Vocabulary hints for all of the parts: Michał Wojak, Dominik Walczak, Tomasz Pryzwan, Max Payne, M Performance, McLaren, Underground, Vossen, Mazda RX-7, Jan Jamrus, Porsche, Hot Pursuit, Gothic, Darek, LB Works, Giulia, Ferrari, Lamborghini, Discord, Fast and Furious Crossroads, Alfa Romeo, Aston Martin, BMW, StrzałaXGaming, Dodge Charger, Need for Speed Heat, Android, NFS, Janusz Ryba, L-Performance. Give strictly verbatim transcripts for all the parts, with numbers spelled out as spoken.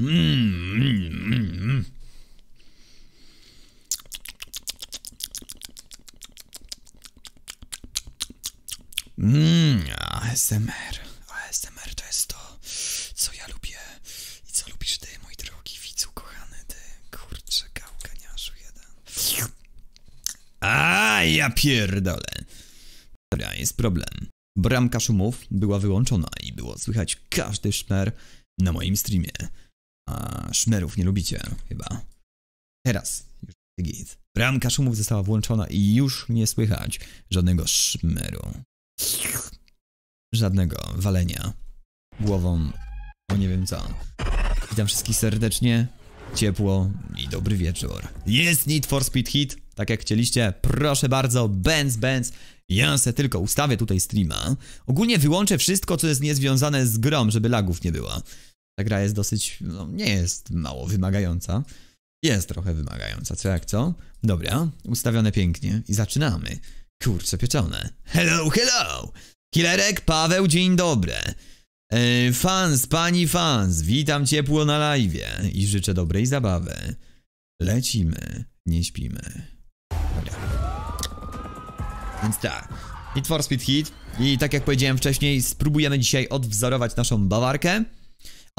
Mm, mm, mm, mm. Mm, A S M R. A S M R to jest to, co ja lubię. I co lubisz ty, mój drogi widzu kochany, ty kurczę gałganiarzu jeden. A ja pierdolę. Dobra, jest problem. Bramka szumów była wyłączona i było słychać każdy szmer na moim streamie. A szmerów nie lubicie, chyba. Teraz już git. Bramka szumów została włączona i już nie słychać żadnego szmeru. Żadnego walenia głową, o nie wiem co. Witam wszystkich serdecznie, ciepło i dobry wieczór. Jest Need for Speed Heat, tak jak chcieliście, proszę bardzo, Benz, Benz. Ja se tylko ustawię tutaj streama. Ogólnie wyłączę wszystko, co jest niezwiązane z grą, żeby lagów nie było. Ta gra jest dosyć, no nie jest mało wymagająca. Jest trochę wymagająca, co jak co. Dobra, ustawione pięknie i zaczynamy. Kurczę pieczone. Hello, hello! Killerek, Paweł, dzień dobry. Yy, fans, pani fans, witam ciepło na live i życzę dobrej zabawy. Lecimy, nie śpimy. Dobra. Więc tak, Need for Speed Heat. I tak jak powiedziałem wcześniej, spróbujemy dzisiaj odwzorować naszą bawarkę.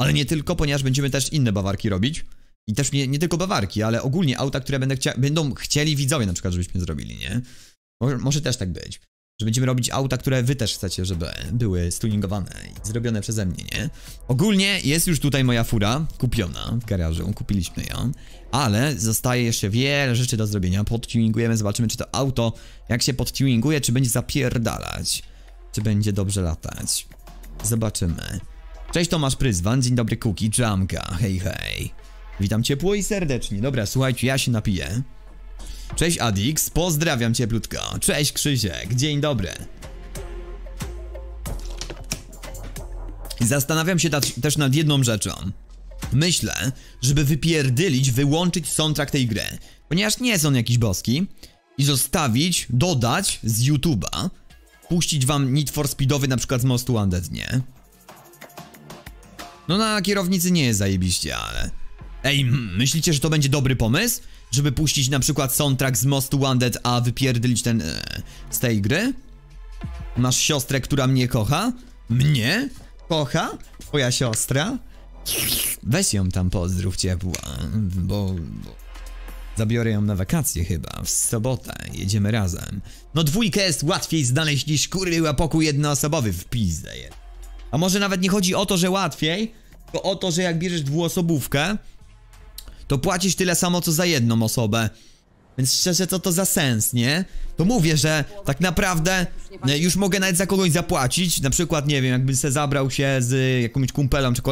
Ale nie tylko, ponieważ będziemy też inne bawarki robić. I też nie, nie tylko bawarki, ale ogólnie auta, które będę chcia będą chcieli widzowie na przykład, żebyśmy zrobili, nie? Może, może też tak być, że będziemy robić auta, które wy też chcecie, żeby były stuningowane i zrobione przeze mnie, nie? Ogólnie jest już tutaj moja fura kupiona w garażu, kupiliśmy ją, ale zostaje jeszcze wiele rzeczy do zrobienia. Podtuningujemy, zobaczymy czy to auto, jak się podtuninguje, czy będzie zapierdalać, czy będzie dobrze latać. Zobaczymy. Cześć Tomasz Pryzwan, dzień dobry Kuki, Jamka, hej hej. Witam ciepło i serdecznie. Dobra, słuchajcie, ja się napiję. Cześć Adix, pozdrawiam cieplutko. Cześć Krzysiek, dzień dobry. Zastanawiam się też nad jedną rzeczą. Myślę, żeby wypierdylić, wyłączyć soundtrack tej gry, ponieważ nie jest on jakiś boski, i zostawić, dodać z YouTube'a. Puścić wam Need for Speedowy na przykład z Most Wanted, nie? No na kierownicy nie jest zajebiście, ale... Ej, myślicie, że to będzie dobry pomysł? Żeby puścić na przykład soundtrack z Most Wanted, a wypierdylić ten... E, z tej gry? Masz siostrę, która mnie kocha? Mnie? Kocha? Twoja siostra? Weź ją tam pozdrów ciepła, bo... bo... zabiorę ją na wakacje chyba, w sobotę, jedziemy razem. No dwójkę jest łatwiej znaleźć niż kurwa pokój jednoosobowy w pizdę je. A może nawet nie chodzi o to, że łatwiej, tylko o to, że jak bierzesz dwuosobówkę, to płacisz tyle samo, co za jedną osobę. Więc szczerze, co to za sens, nie? To mówię, że tak naprawdę już mogę nawet za kogoś zapłacić. Na przykład, nie wiem, jakby se zabrał się z jakąś kumpelą czy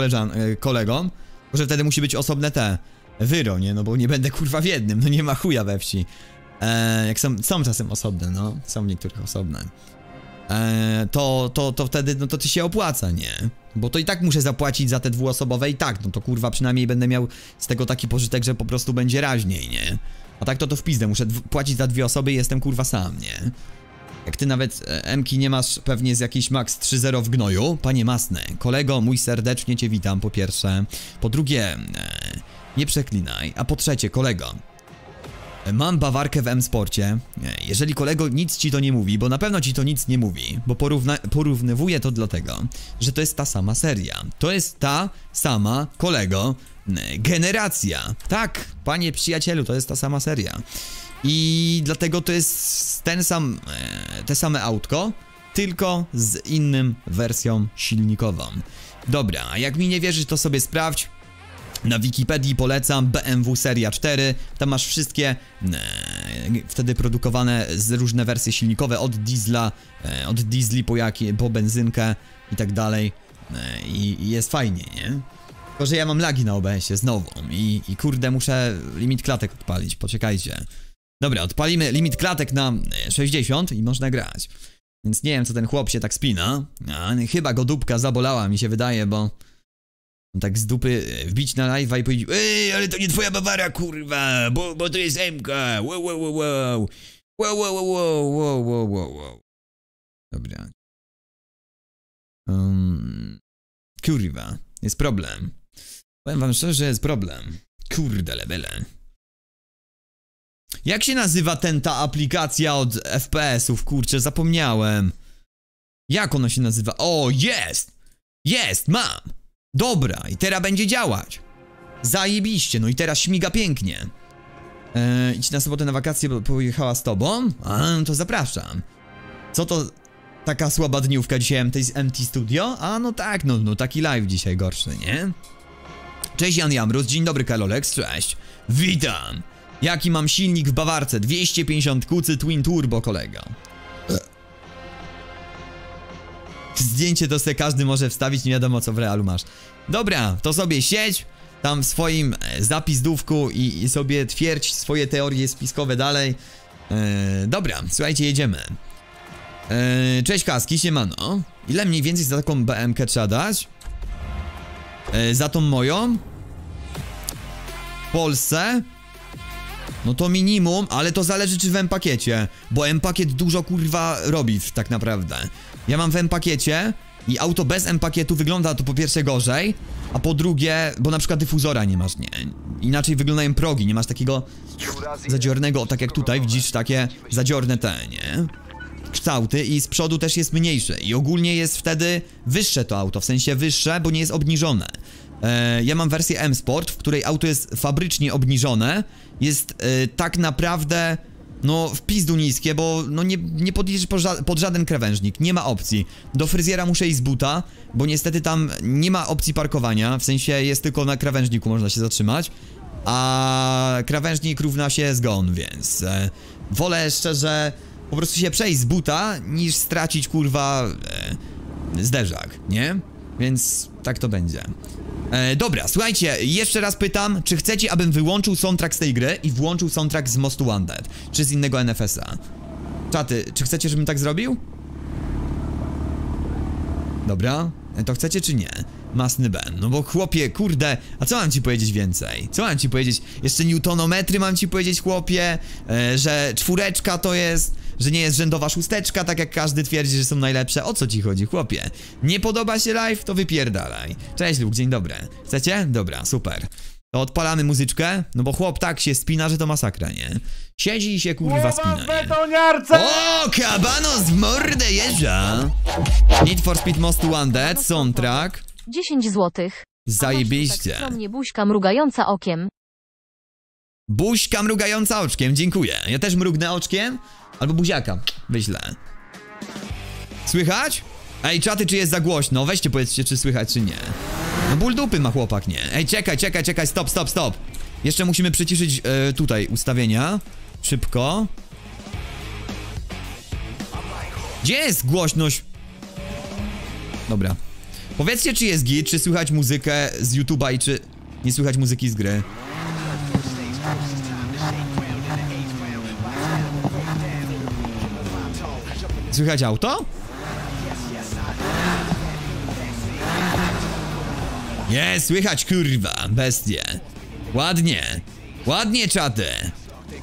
kolegą. Może wtedy musi być osobne te wyro, nie? No bo nie będę kurwa w jednym, no nie ma chuja we wsi. Eee, jak są, są czasem osobne, no. Są niektórych osobne. Eee, to, to, to wtedy, no to ci się opłaca, nie? Bo to i tak muszę zapłacić za te dwuosobowe i tak, no to kurwa przynajmniej będę miał z tego taki pożytek, że po prostu będzie raźniej, nie? A tak to to w pizdę, muszę płacić za dwie osoby i jestem kurwa sam, nie? Jak ty nawet e, M-ki nie masz pewnie z jakiejś Max trzy zero w gnoju, panie masne, kolego mój serdecznie cię witam po pierwsze, po drugie, e, nie przeklinaj, a po trzecie kolego. Mam bawarkę w M-Sporcie. Jeżeli kolego nic ci to nie mówi, bo na pewno ci to nic nie mówi, bo porówna, porównywuję to dlatego, że to jest ta sama seria. To jest ta sama, kolego, generacja. Tak, panie przyjacielu, to jest ta sama seria. I dlatego to jest ten sam, te same autko, tylko z innym wersją silnikową. Dobra, jak mi nie wierzysz, to sobie sprawdź. Na Wikipedii polecam B M W seria cztery, tam masz wszystkie ee, wtedy produkowane z różne wersje silnikowe od diesla, e, od diesli po, jakie, po benzynkę i tak dalej e, i, i jest fajnie, nie? Tylko, że ja mam lagi na O B S-ie znowu i, i kurde muszę limit klatek odpalić, poczekajcie. Dobra, odpalimy limit klatek na sześćdziesiąt i można grać. Więc nie wiem co ten chłop się tak spina, a, chyba go dupka zabolała mi się wydaje, bo... tak z dupy wbić na live'a i powiedzieć: ej, ale to nie twoja bawara, kurwa, bo, bo to jest M-ka, wow, wow, wow, wow, wow, wow, wow, wow, wow, wow, wow. Dobra. Um, kurwa, jest problem. Powiem wam szczerze, że jest problem. Kurde lebele. Jak się nazywa ten ta aplikacja od F P S-ów? Kurczę, zapomniałem. Jak ona się nazywa? O, jest! Jest, mam! Dobra, i teraz będzie działać. Zajebiście, no i teraz śmiga pięknie. Eee, idź na sobotę na wakacje, bo pojechała z tobą? A, no to zapraszam. Co to taka słaba dniówka dzisiaj M T Studio? A, no tak, no, no taki live dzisiaj gorszy, nie? Cześć Jan Jamrus, dzień dobry Kalolex, cześć. Witam. Jaki mam silnik w Bawarce? dwieście pięćdziesiąt kucy Twin Turbo, kolega. Zdjęcie to sobie każdy może wstawić, nie wiadomo co w realu masz. Dobra, to sobie siedź tam w swoim zapisdówku i, i sobie twierdź swoje teorie spiskowe dalej. Eee, dobra, słuchajcie, jedziemy. Eee, cześć Kaski, siemano. Ile mniej więcej za taką B M K trzeba dać? Eee, za tą moją? W Polsce? No to minimum, ale to zależy czy w M-pakiecie, bo M-pakiet dużo kurwa robi tak naprawdę. Ja mam w M-pakiecie i auto bez M-pakietu wygląda to po pierwsze gorzej, a po drugie, bo na przykład dyfuzora nie masz, nie, inaczej wyglądają progi, nie masz takiego zadziornego, tak jak tutaj widzisz takie zadziorne te, nie, kształty i z przodu też jest mniejsze i ogólnie jest wtedy wyższe to auto, w sensie wyższe, bo nie jest obniżone. Ja mam wersję M-Sport, w której auto jest fabrycznie obniżone. Jest y, tak naprawdę, no, w pizdu niskie, bo no nie, nie podjedziesz pod, ża pod żaden krawężnik, nie ma opcji. Do fryzjera muszę iść z buta, bo niestety tam nie ma opcji parkowania, w sensie jest tylko na krawężniku można się zatrzymać. A krawężnik równa się zgon, więc y, wolę szczerze po prostu się przejść z buta, niż stracić kurwa y, zderzak, nie? Więc tak to będzie. E, dobra, słuchajcie, jeszcze raz pytam, czy chcecie, abym wyłączył soundtrack z tej gry i włączył soundtrack z Most Wanted, czy z innego N F S-a? Czaty, czy chcecie, żebym tak zrobił? Dobra, e, to chcecie czy nie? Masny Ben, no bo chłopie, kurde, a co mam ci powiedzieć więcej? Co mam ci powiedzieć? Jeszcze newtonometry mam ci powiedzieć, chłopie, e, że czwóreczka to jest... Że nie jest rzędowa szósteczka, tak jak każdy twierdzi, że są najlepsze. O co ci chodzi, chłopie? Nie podoba się live? To wypierdalaj. Cześć Luke, dzień dobry. Chcecie? Dobra, super. To odpalamy muzyczkę, no bo chłop tak się spina, że to masakra, nie? Siedzi i się kurwa spina, nie? O, kabanos w mordę jeża! Need for Speed Most Wanted, soundtrack. dziesięć złotych. Zajebiście. A mnie buźka mrugająca okiem. Buźka mrugająca oczkiem, dziękuję. Ja też mrugnę oczkiem. Albo buziaka, wyślę. Słychać? Ej, czaty, czy jest za głośno? Weźcie, powiedzcie, czy słychać, czy nie. No ból dupy ma chłopak, nie? Ej, czekaj, czekaj, czekaj, stop, stop, stop. Jeszcze musimy przyciszyć y, tutaj ustawienia. Szybko. Gdzie jest głośność? Dobra. Powiedzcie, czy jest git, czy słychać muzykę z YouTube'a i czy nie słychać muzyki z gry. Słychać auto? Nie, słychać kurwa, bestie. Ładnie, ładnie czaty.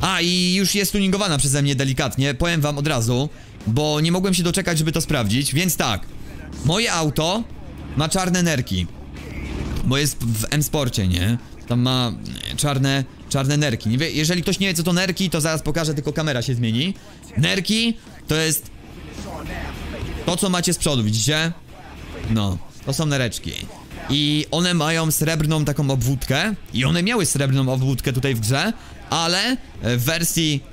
A i już jest tuningowana przeze mnie delikatnie, powiem wam od razu, bo nie mogłem się doczekać, żeby to sprawdzić, więc tak. Moje auto ma czarne nerki, bo jest w M-Sporcie, nie? Tam ma czarne, czarne nerki. Nie wie, jeżeli ktoś nie wie co to nerki, to zaraz pokażę, tylko kamera się zmieni. Nerki to jest to, co macie z przodu, widzicie? No, to są nereczki. I one mają srebrną taką obwódkę. I one miały srebrną obwódkę tutaj w grze. Ale w wersji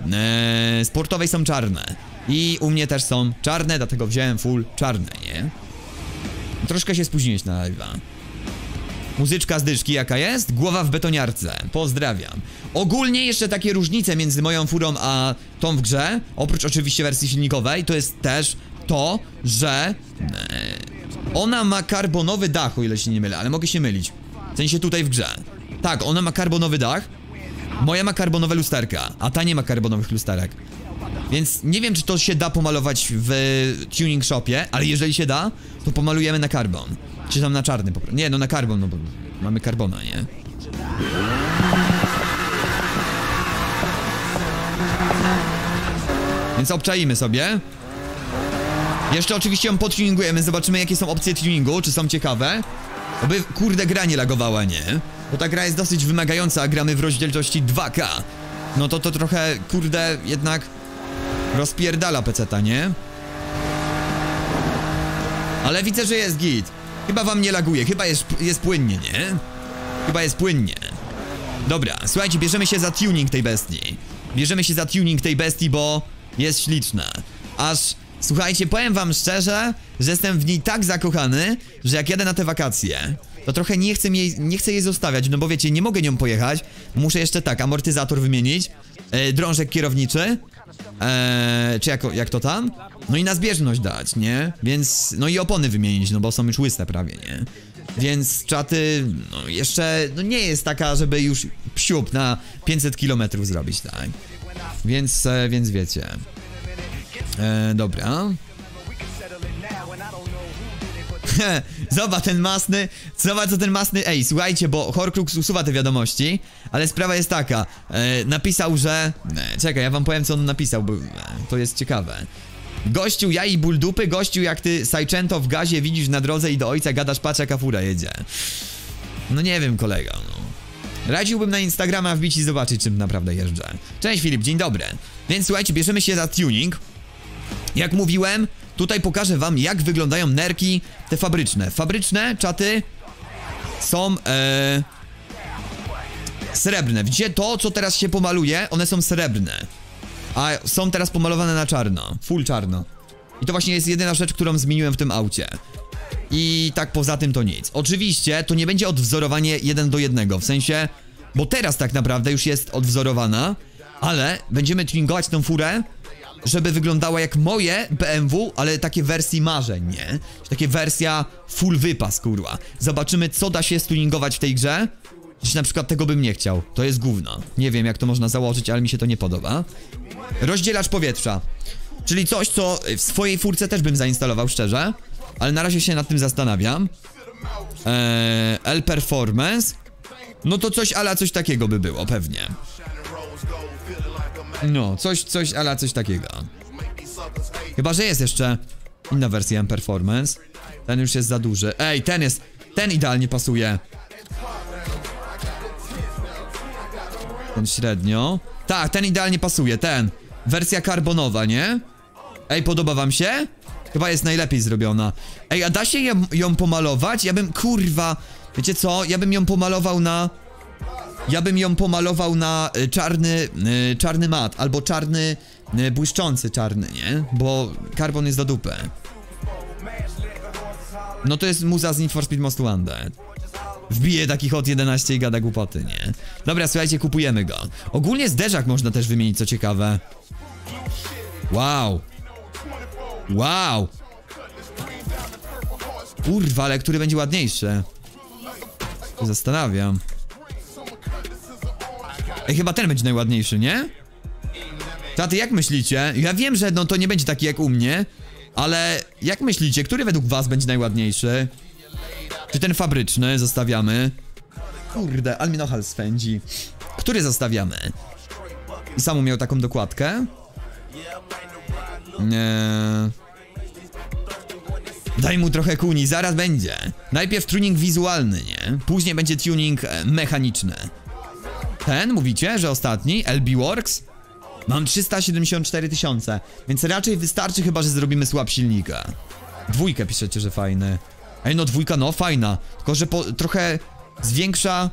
e, sportowej są czarne. I u mnie też są czarne, dlatego wziąłem full czarne, nie? Troszkę się spóźniłeś na live'a. Muzyczka z dyszki jaka jest? Głowa w betoniarce. Pozdrawiam. Ogólnie jeszcze takie różnice między moją furą a tą w grze, oprócz oczywiście wersji silnikowej, to jest też to, że ona ma karbonowy dach, o ile się nie mylę, ale mogę się mylić. W sensie tutaj w grze. Tak, ona ma karbonowy dach. Moja ma karbonowe lusterka, a ta nie ma karbonowych lusterek. Więc nie wiem, czy to się da pomalować w tuning shopie, ale jeżeli się da, to pomalujemy na karbon. Czy tam na czarny po prostu. Nie, no na karbon, no bo mamy karbona, nie? Więc obczajmy sobie. Jeszcze oczywiście ją podtuningujemy, zobaczymy jakie są opcje tuningu, czy są ciekawe. Oby, kurde, gra nie lagowała, nie? bo ta gra jest dosyć wymagająca, a gramy w rozdzielczości dwa K. No to to trochę, kurde, jednak rozpierdala peceta, nie? Ale widzę, że jest git. Chyba wam nie laguje, chyba jest, jest płynnie, nie? Chyba jest płynnie. Dobra, słuchajcie, bierzemy się za tuning tej bestii. Bierzemy się za tuning tej bestii, bo jest śliczna. Aż, słuchajcie, powiem wam szczerze, że jestem w niej tak zakochany, że jak jadę na te wakacje, to trochę nie chcę jej, nie chcę jej zostawiać, no bo wiecie, nie mogę nią pojechać. Muszę jeszcze tak, amortyzator wymienić, yy, drążek kierowniczy, yy, czy jak, jak to tam? No i na zbieżność dać, nie? Więc, no i opony wymienić, no bo są już łyste prawie, nie? Więc czaty, no jeszcze, no nie jest taka, żeby już psiup na pięćset kilometrów zrobić, tak? Więc, e, więc wiecie. E, dobra. Zobacz ten masny, zobacz co ten masny, ej, słuchajcie, bo Horcrux usuwa te wiadomości, ale sprawa jest taka, e, napisał, że, e, czekaj, ja wam powiem co on napisał, bo e, to jest ciekawe. Gościu, ja i ból dupy, gościu jak ty Sajczęto w gazie widzisz na drodze i do ojca gadasz, patrz jaka fura jedzie. No nie wiem kolego, no. Radziłbym na Instagrama wbić i zobaczyć czym naprawdę jeżdżę. Cześć Filip, dzień dobry. Więc słuchajcie, bierzemy się za tuning. Jak mówiłem, tutaj pokażę wam jak wyglądają nerki te fabryczne. Fabryczne czaty są e, srebrne. Widzicie to co teraz się pomaluje? One są srebrne. A są teraz pomalowane na czarno, full czarno. I to właśnie jest jedyna rzecz, którą zmieniłem w tym aucie. I tak poza tym to nic. Oczywiście to nie będzie odwzorowanie jeden do jednego, w sensie, bo teraz tak naprawdę już jest odwzorowana, ale będziemy tuningować tą furę, żeby wyglądała jak moje B M W, ale takie wersji marzeń, nie? Takie wersja full wypas, kurwa. Zobaczymy co da się stuningować w tej grze. Dziś na przykład tego bym nie chciał, to jest gówno. Nie wiem jak to można założyć, ale mi się to nie podoba. Rozdzielacz powietrza, czyli coś co w swojej furce też bym zainstalował szczerze, ale na razie się nad tym zastanawiam. eee, L-Performance. No to coś ala coś takiego by było pewnie. No coś, coś ala coś takiego. Chyba, że jest jeszcze inna wersja M-Performance. Ten już jest za duży. Ej, ten jest, ten idealnie pasuje. Ten średnio. Tak, ten idealnie pasuje, ten. Wersja karbonowa, nie? Ej, podoba wam się? Chyba jest najlepiej zrobiona. Ej, a da się ją, ją pomalować? Ja bym, kurwa, wiecie co? Ja bym ją pomalował na... Ja bym ją pomalował na y, czarny, y, czarny mat. Albo czarny, y, błyszczący czarny, nie? Bo karbon jest do dupy. No to jest muza z Need for Speed Most Wanted. Wbije taki hot jedenaście i gada głupoty, nie? Dobra, słuchajcie, kupujemy go. Ogólnie zderzak można też wymienić, co ciekawe. Wow. Wow. Kurwa, ale który będzie ładniejszy? Zastanawiam. Ej, chyba ten będzie najładniejszy, nie? Taty, jak myślicie? Ja wiem, że no to nie będzie taki jak u mnie, ale jak myślicie, który według was będzie najładniejszy? Czy ten fabryczny zostawiamy? Kurde, ale mi nohal swędzi. Który zostawiamy? I sam miał taką dokładkę? Nie. Daj mu trochę kuni, zaraz będzie. Najpierw tuning wizualny, nie? Później będzie tuning mechaniczny. Ten, mówicie, że ostatni? L B Works? Mam trzysta siedemdziesiąt cztery tysiące, więc raczej wystarczy, chyba że zrobimy swap silnika. Dwójkę piszecie, że fajny. Ej, no dwójka, no fajna. Tylko, że po, trochę zwiększa.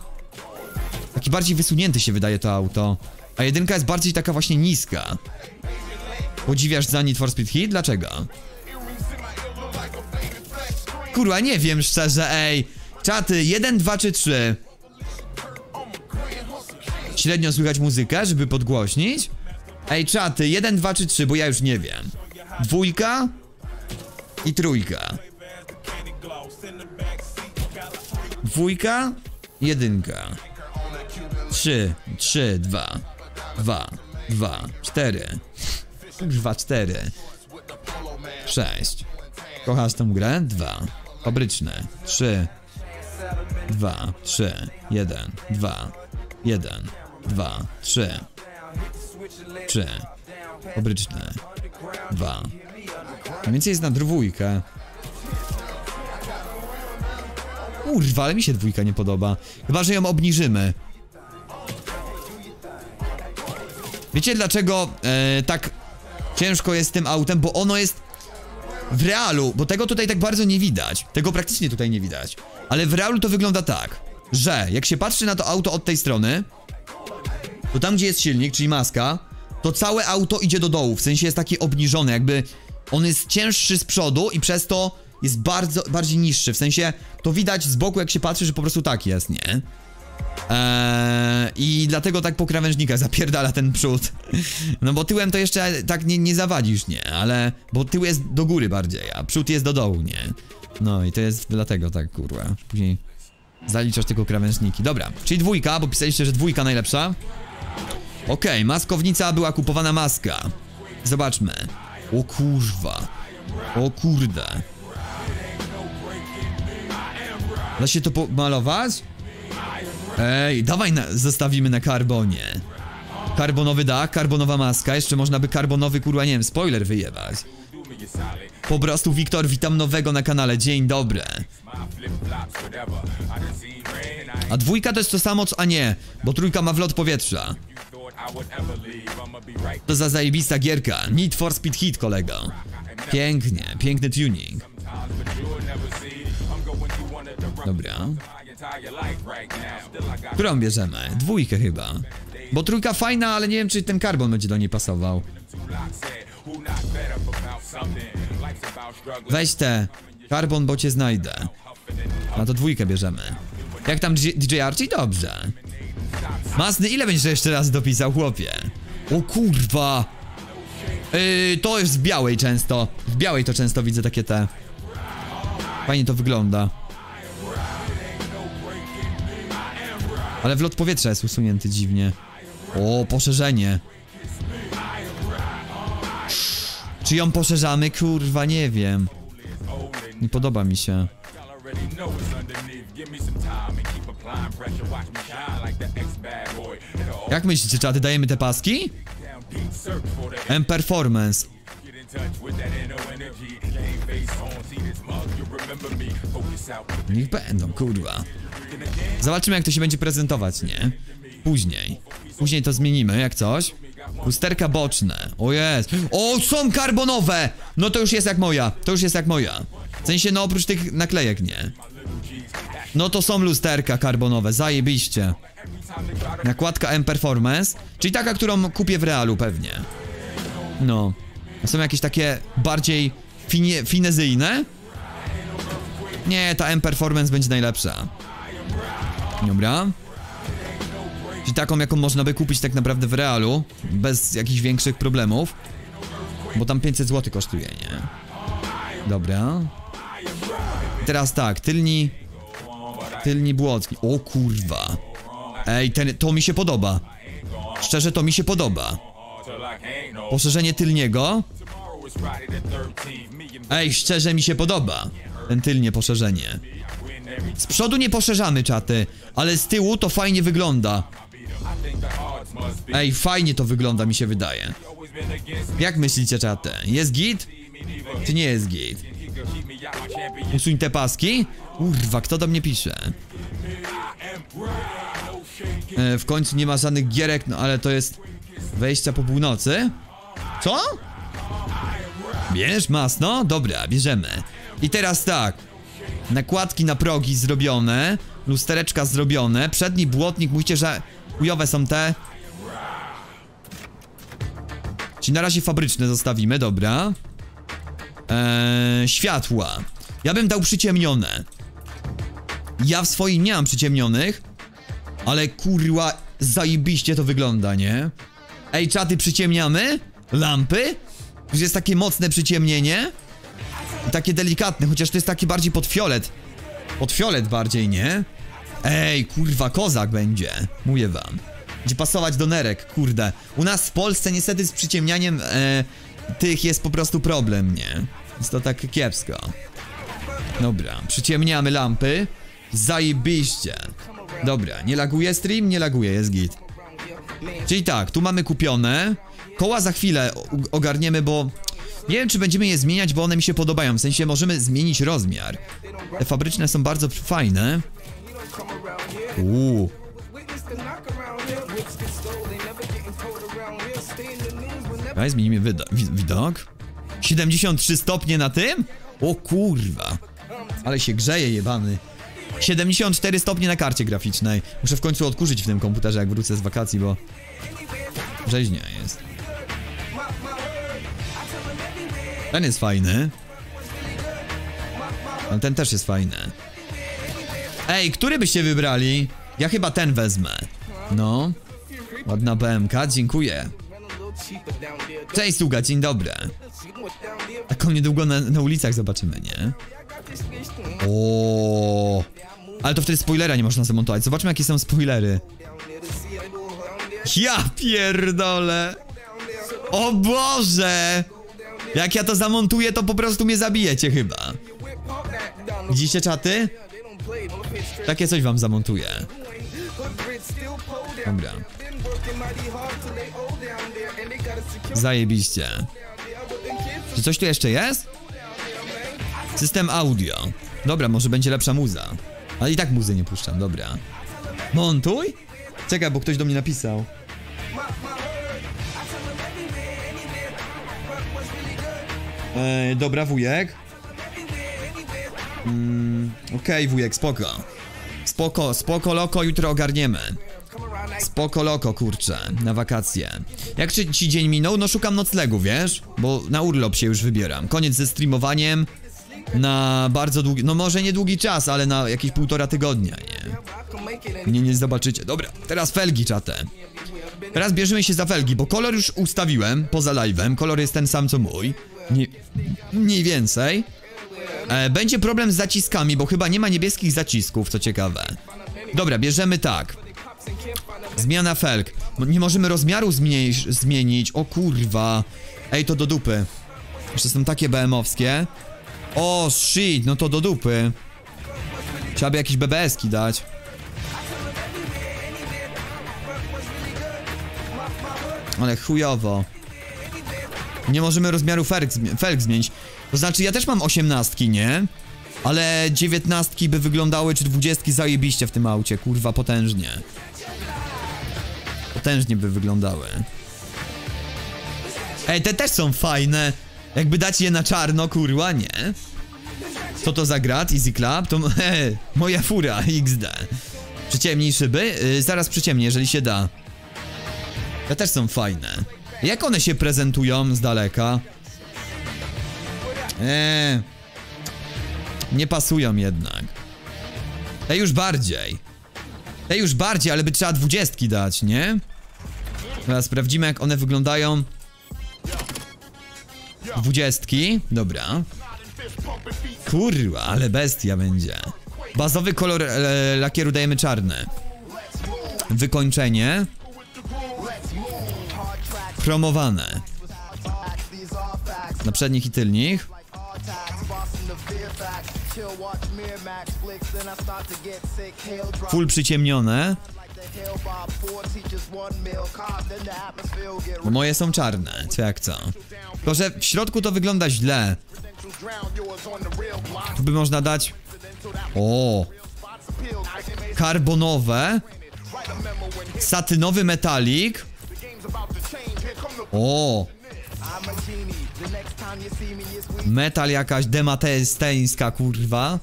Taki bardziej wysunięty się wydaje to auto. A jedynka jest bardziej taka właśnie niska. Podziwiasz za Need for Speed Heat? Dlaczego? Kurwa, nie wiem szczerze, ej. Czaty, jeden, dwa czy trzy? Średnio słychać muzykę, żeby podgłośnić. Ej, czaty, jeden, dwa czy trzy, bo ja już nie wiem. Dwójka i trójka. Dwójka, jedynka. Trzy, trzy, dwa. Dwa, dwa, cztery. Dwa, cztery. Sześć. Kochasz tą grę? Dwa. Fabryczne. Trzy. Dwa, trzy. Jeden, dwa. Jeden, dwa, trzy. Trzy. Fabryczne. Dwa. Mniej więcej jest na dwójkę. Kurwa, ale mi się dwójka nie podoba. Chyba że ją obniżymy. Wiecie dlaczego e, tak ciężko jest z tym autem? Bo ono jest w realu, bo tego tutaj tak bardzo nie widać. Tego praktycznie tutaj nie widać. Ale w realu to wygląda tak, że jak się patrzy na to auto od tej strony, to tam gdzie jest silnik, czyli maska, to całe auto idzie do dołu. W sensie jest taki obniżony, jakby on jest cięższy z przodu i przez to jest bardzo, bardziej niższy. W sensie to widać z boku, jak się patrzy, że po prostu tak jest, nie? Eee, I dlatego tak po krawężnikach zapierdala ten przód. No bo tyłem to jeszcze tak nie, nie zawadzisz, nie? Ale, bo tył jest do góry bardziej, a przód jest do dołu, nie? No i to jest dlatego tak, kurwa. Później zaliczasz tylko krawężniki. Dobra, czyli dwójka, bo pisaliście, że dwójka najlepsza. Okej, okay, maskownica była kupowana maska. Zobaczmy. O kurwa. O kurde. Da się to pomalować? Ej, dawaj na, zostawimy na karbonie. Karbonowy dach, karbonowa maska. Jeszcze można by karbonowy, kurwa, nie wiem, spoiler wyjebać. Po prostu Wiktor, witam nowego na kanale, dzień dobry. A dwójka to jest to samo co, a nie, bo trójka ma wlot powietrza. To za zajebista gierka, Need for Speed Heat, kolego. Pięknie, piękny tuning. Dobra. Którą bierzemy? Dwójkę chyba. Bo trójka fajna, ale nie wiem, czy ten karbon będzie do niej pasował. Weź te karbon, bo cię znajdę. No to dwójkę bierzemy. Jak tam D J Archie? Dobrze. Masny, ile będziesz jeszcze raz dopisał, chłopie? O kurwa. Yy, to jest w białej często. W białej to często widzę takie te. Fajnie to wygląda. Ale wlot powietrza jest usunięty dziwnie. O, poszerzenie. Czy ją poszerzamy? Kurwa, nie wiem. Nie podoba mi się. Jak myślicie, czaty, dajemy te paski? M Performance. Niech będą, kurwa. Zobaczymy, jak to się będzie prezentować, nie? Później. Później to zmienimy, jak coś. Usterka boczne. O jest. O, są karbonowe! No to już jest jak moja. To już jest jak moja. W sensie, no oprócz tych naklejek, nie. No to są lusterka karbonowe, zajebiście. Nakładka M Performance, czyli taka, którą kupię w realu pewnie. No. Są jakieś takie bardziej finie, finezyjne? Nie, ta M Performance będzie najlepsza. Dobra. Czyli taką, jaką można by kupić tak naprawdę w realu, bez jakichś większych problemów. Bo tam pięćset złotych kosztuje, nie? Dobra. I teraz tak, tylni... Tylni błotki. O kurwa. Ej, ten, to mi się podoba. Szczerze, to mi się podoba. Poszerzenie tylniego. Ej, szczerze mi się podoba. Ten tylnie poszerzenie. Z przodu nie poszerzamy, czaty. Ale z tyłu to fajnie wygląda. Ej, fajnie to wygląda, mi się wydaje. Jak myślicie, czaty? Jest git? Czy nie jest git? Usuń te paski. Kurwa, kto do mnie pisze? E, w końcu nie ma żadnych gierek, no ale to jest wejścia po północy. Co? Bierz, masno? Dobra, bierzemy. I teraz tak. Nakładki na progi zrobione. Lustereczka zrobione. Przedni błotnik, mówicie, że ujowe są te. Czyli na razie fabryczne zostawimy, dobra. Eee, światła. Ja bym dał przyciemnione. Ja w swojej nie mam przyciemnionych. Ale kurwa, zajebiście to wygląda, nie? Ej, czaty, przyciemniamy? Lampy? Już jest takie mocne przyciemnienie. I takie delikatne, chociaż to jest taki bardziej pod fiolet. Pod fiolet bardziej, nie? Ej, kurwa, kozak będzie. Mówię wam. Będzie pasować do nerek, kurde. U nas w Polsce niestety z przyciemnianiem e, tych jest po prostu problem, nie? Jest to tak kiepsko. Dobra, przyciemniamy lampy. Zajebiście. Dobra, nie laguje stream? Nie laguje, jest git. Czyli tak, tu mamy kupione. Koła za chwilę ogarniemy, bo Nie wiem, czy będziemy je zmieniać, bo one mi się podobają. W sensie możemy zmienić rozmiar. Te fabryczne są bardzo fajne. Uuu. Daj, zmienimy wid widok. siedemdziesiąt trzy stopnie na tym? O kurwa. Ale się grzeje jebany. siedemdziesiąt cztery stopnie na karcie graficznej. Muszę w końcu odkurzyć w tym komputerze, jak wrócę z wakacji, bo rzeźnia jest. Ten jest fajny. Ale ten też jest fajny. Ej, który byście wybrali? Ja chyba ten wezmę. No. Ładna B M K, dziękuję. Cześć, sługa, dzień dobry. Taką niedługo na, na ulicach zobaczymy, nie? O, ale to wtedy spoilera nie można zamontować. Zobaczmy, jakie są spoilery. Ja pierdolę. O Boże. Jak ja to zamontuję, to po prostu mnie zabijecie chyba. Widzicie, czaty? Takie coś wam zamontuję. Dobra. Zajebiście. Czy coś tu jeszcze jest? System audio. Dobra, może będzie lepsza muza. Ale i tak muzy nie puszczam, dobra. Montuj? Czekaj, bo ktoś do mnie napisał. Eee, dobra, wujek. Mm, Okej, okay, wujek, spoko. Spoko, spoko, loko, jutro ogarniemy. Spoko, loko, kurczę, na wakacje. Jak ci, ci dzień minął? No szukam noclegu, wiesz? Bo na urlop się już wybieram. Koniec ze streamowaniem. Na bardzo długi, no może nie długi czas, ale na jakieś półtora tygodnia, nie? Mnie nie zobaczycie. Dobra, teraz felgi, czatę. Teraz bierzemy się za felgi, bo kolor już ustawiłem poza live'em. Kolor jest ten sam co mój. Nie, mniej więcej. e, Będzie problem z zaciskami, bo chyba nie ma niebieskich zacisków, co ciekawe. Dobra, bierzemy tak. Zmiana felg. Nie możemy rozmiaru zmienić. O kurwa. Ej, to do dupy. Jeszcze są takie B M-owskie. O shit, no to do dupy. Trzeba by jakieś B B S-ki dać. Ale chujowo. Nie możemy rozmiaru felg, felg zmienić. To znaczy, ja też mam osiemnastki, nie? Ale dziewiętnastki by wyglądały, czy dwudziestki zajebiście w tym aucie. Kurwa, potężnie. Potężnie by wyglądały. Ej, te też są fajne. Jakby dać je na czarno, kurwa, nie? Co to za grat? Easy Club? To he, moja fura, X D. Przyciemnij szyby? Yy, zaraz przyciemnię, jeżeli się da. Te też są fajne. Jak one się prezentują z daleka? Eee, nie pasują jednak. Te już bardziej. Te już bardziej, ale by trzeba dwudziestki dać, nie? Teraz sprawdzimy, jak one wyglądają. Dwudziestki, dobra. Kurwa, ale bestia będzie. Bazowy kolor e, lakieru dajemy czarny. Wykończenie chromowane. Na przednich i tylnych. Full przyciemnione. Bo moje są czarne, co jak co. Tylko, że w środku to wygląda źle. Tu by można dać... O, karbonowe. Satynowy metalik. O, metal jakaś dematesteńska, kurwa.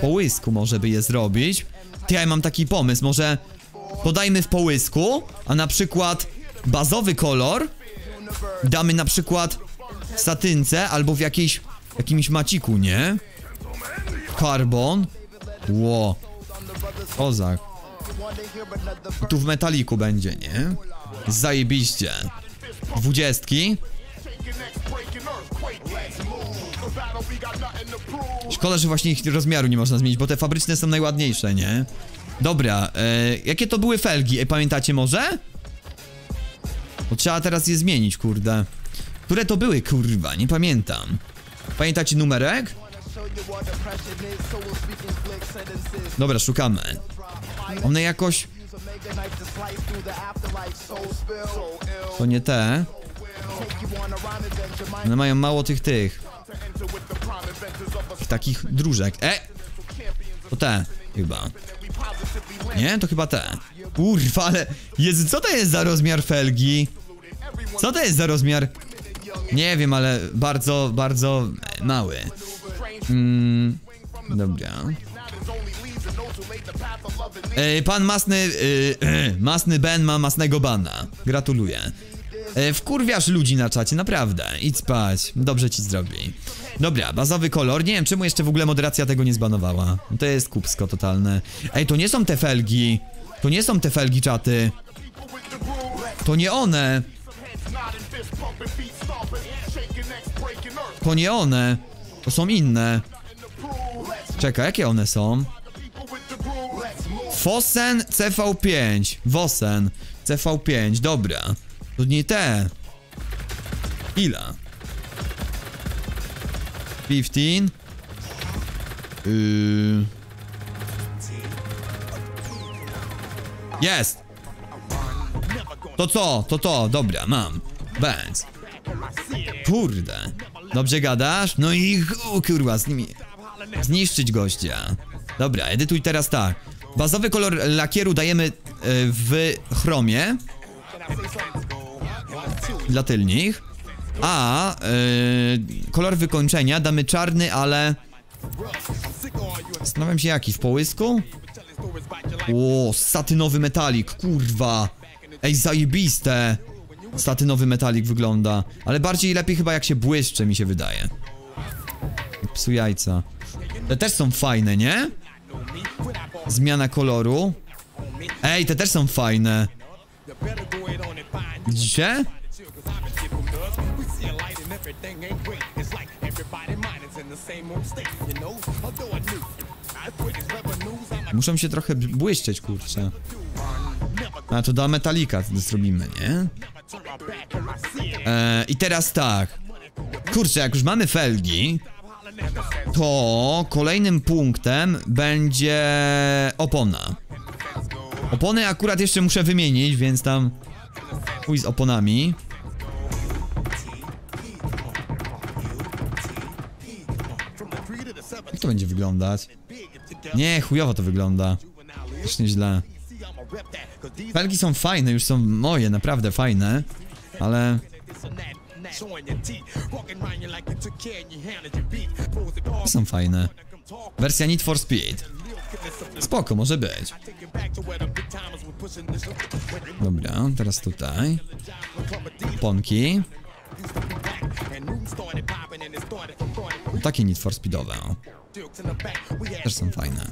Połysku może by je zrobić. Ty, ja mam taki pomysł, może podajmy w połysku, a na przykład bazowy kolor damy na przykład w satynce albo w jakiejś, jakimś maciku, nie? Karbon. Ło. Kozak. Tu w metaliku będzie, nie? Zajebiście. Dwudziestki. Szkoda, że właśnie ich rozmiaru nie można zmienić, bo te fabryczne są najładniejsze, nie? Dobra, e, jakie to były felgi? E, pamiętacie może? Bo trzeba teraz je zmienić, kurde. Które to były, kurwa? Nie pamiętam. Pamiętacie numerek? Dobra, szukamy. One jakoś... To nie te. One mają mało tych tych takich dróżek. E! To te chyba. Nie? To chyba te. Kurwa, ale... Jezu, co to jest za rozmiar felgi? Co to jest za rozmiar? Nie wiem, ale bardzo, bardzo mały. Mm, dobra. E, pan masny... E, e, masny Ben ma masnego bana. Gratuluję. E, wkurwiasz ludzi na czacie, naprawdę. Idź spać, dobrze ci zrobi. Dobra, bazowy kolor. Nie wiem, czemu jeszcze w ogóle moderacja tego nie zbanowała. To jest kupsko totalne. Ej, to nie są te felgi. To nie są te felgi, czaty. To nie one. To nie one. To są inne. Czekaj, jakie one są? Vossen C V pięć. Vossen C V pięć, dobra. To nie te. Ile? piętnaście. Yy... Jest! To co? To to, dobra, mam. Benz. Kurde. Dobrze gadasz? No i o, kurwa, z nimi. Zniszczyć gościa. Dobra, edytuj teraz tak. Bazowy kolor lakieru dajemy yy, w chromie. Dla tylnych. A yy, kolor wykończenia damy czarny, ale zastanawiam się jaki, w połysku? O, satynowy metalik, kurwa. Ej, zajebiste. Satynowy metalik wygląda. Ale bardziej lepiej chyba jak się błyszczy, mi się wydaje. Psu jajca. Te też są fajne, nie? Zmiana koloru. Ej, te też są fajne. Widzicie? Muszą się trochę błyszczeć, kurczę. A to dla metalika zrobimy, nie? Eee, I teraz tak. Kurczę, jak już mamy felgi, to kolejnym punktem będzie opona. Opony akurat jeszcze muszę wymienić, więc tam chuj z oponami. Jak to będzie wyglądać? Nie, chujowo to wygląda. Już nieźle. Felgi są fajne, już są moje, naprawdę fajne. Ale... są fajne. Wersja Need for Speed. Spoko, może być. Dobra, teraz tutaj ponki. Takie Need for Speedowe. Też są fajne.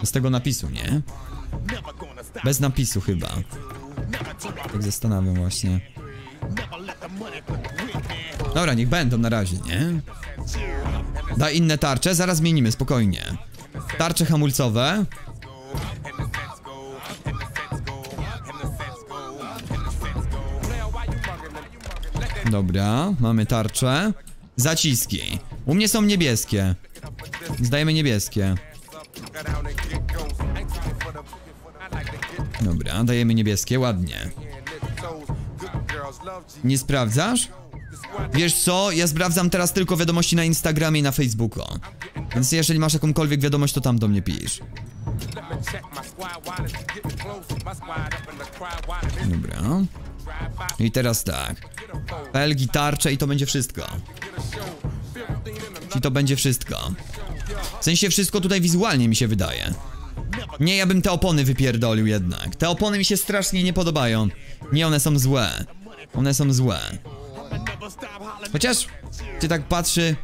Bez tego napisu, nie? Bez napisu chyba. Tak zastanawiam właśnie. Dobra, niech będą na razie, nie? Daj inne tarcze, zaraz zmienimy, spokojnie. Tarcze hamulcowe. Dobra, mamy tarcze. Zaciski. U mnie są niebieskie. Zdajemy niebieskie. Dobra, dajemy niebieskie, ładnie. Nie sprawdzasz? Wiesz co, ja sprawdzam teraz tylko wiadomości na Instagramie i na Facebooku. Więc jeżeli masz jakąkolwiek wiadomość, to tam do mnie pisz. Dobra. I teraz tak. Felgi, tarcze i to będzie wszystko. I to będzie wszystko. W sensie wszystko tutaj wizualnie mi się wydaje. Nie, ja bym te opony wypierdolił jednak. Te opony mi się strasznie nie podobają. Nie, one są złe. One są złe. Chociaż ty tak patrzy.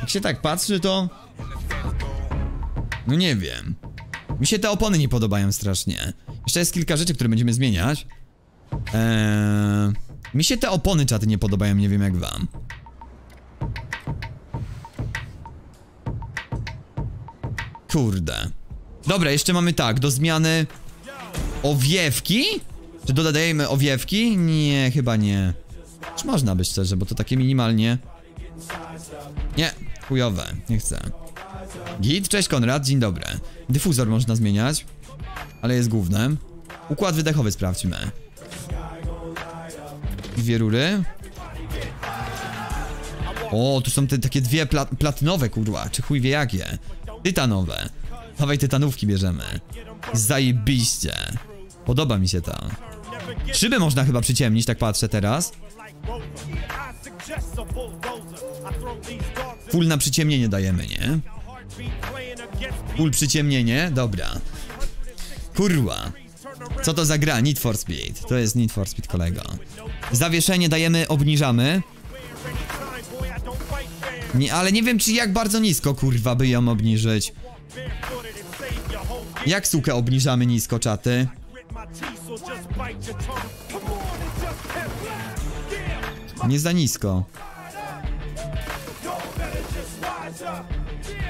Jak się tak patrzy, to no nie wiem. Mi się te opony nie podobają strasznie. Jeszcze jest kilka rzeczy, które będziemy zmieniać. Eee... Mi się te opony, czaty, nie podobają, nie wiem jak wam. Kurde. Dobra, jeszcze mamy tak, do zmiany owiewki? Czy dodajemy owiewki? Nie, chyba nie. Czy można być szczerze, bo to takie minimalnie. Nie, chujowe, nie chcę. Git, cześć Konrad, dzień dobry. Dyfuzor można zmieniać. ale jest gównem. Układ wydechowy sprawdźmy. Dwie rury. O, tu są te takie dwie pla platynowe, kurwa, czy chuj wie jakie. Tytanowe. Nowej tytanówki bierzemy. Zajebiście. Podoba mi się ta. Szyby można chyba przyciemnić, tak patrzę teraz. Full na przyciemnienie dajemy, nie? Full przyciemnienie, dobra. Kurwa. Co to za gra? Need for Speed. To jest Need for Speed, kolego. Zawieszenie dajemy, obniżamy. Nie, ale nie wiem, czy jak bardzo nisko, kurwa, by ją obniżyć. Jak sukę obniżamy nisko, czaty? Nie za nisko.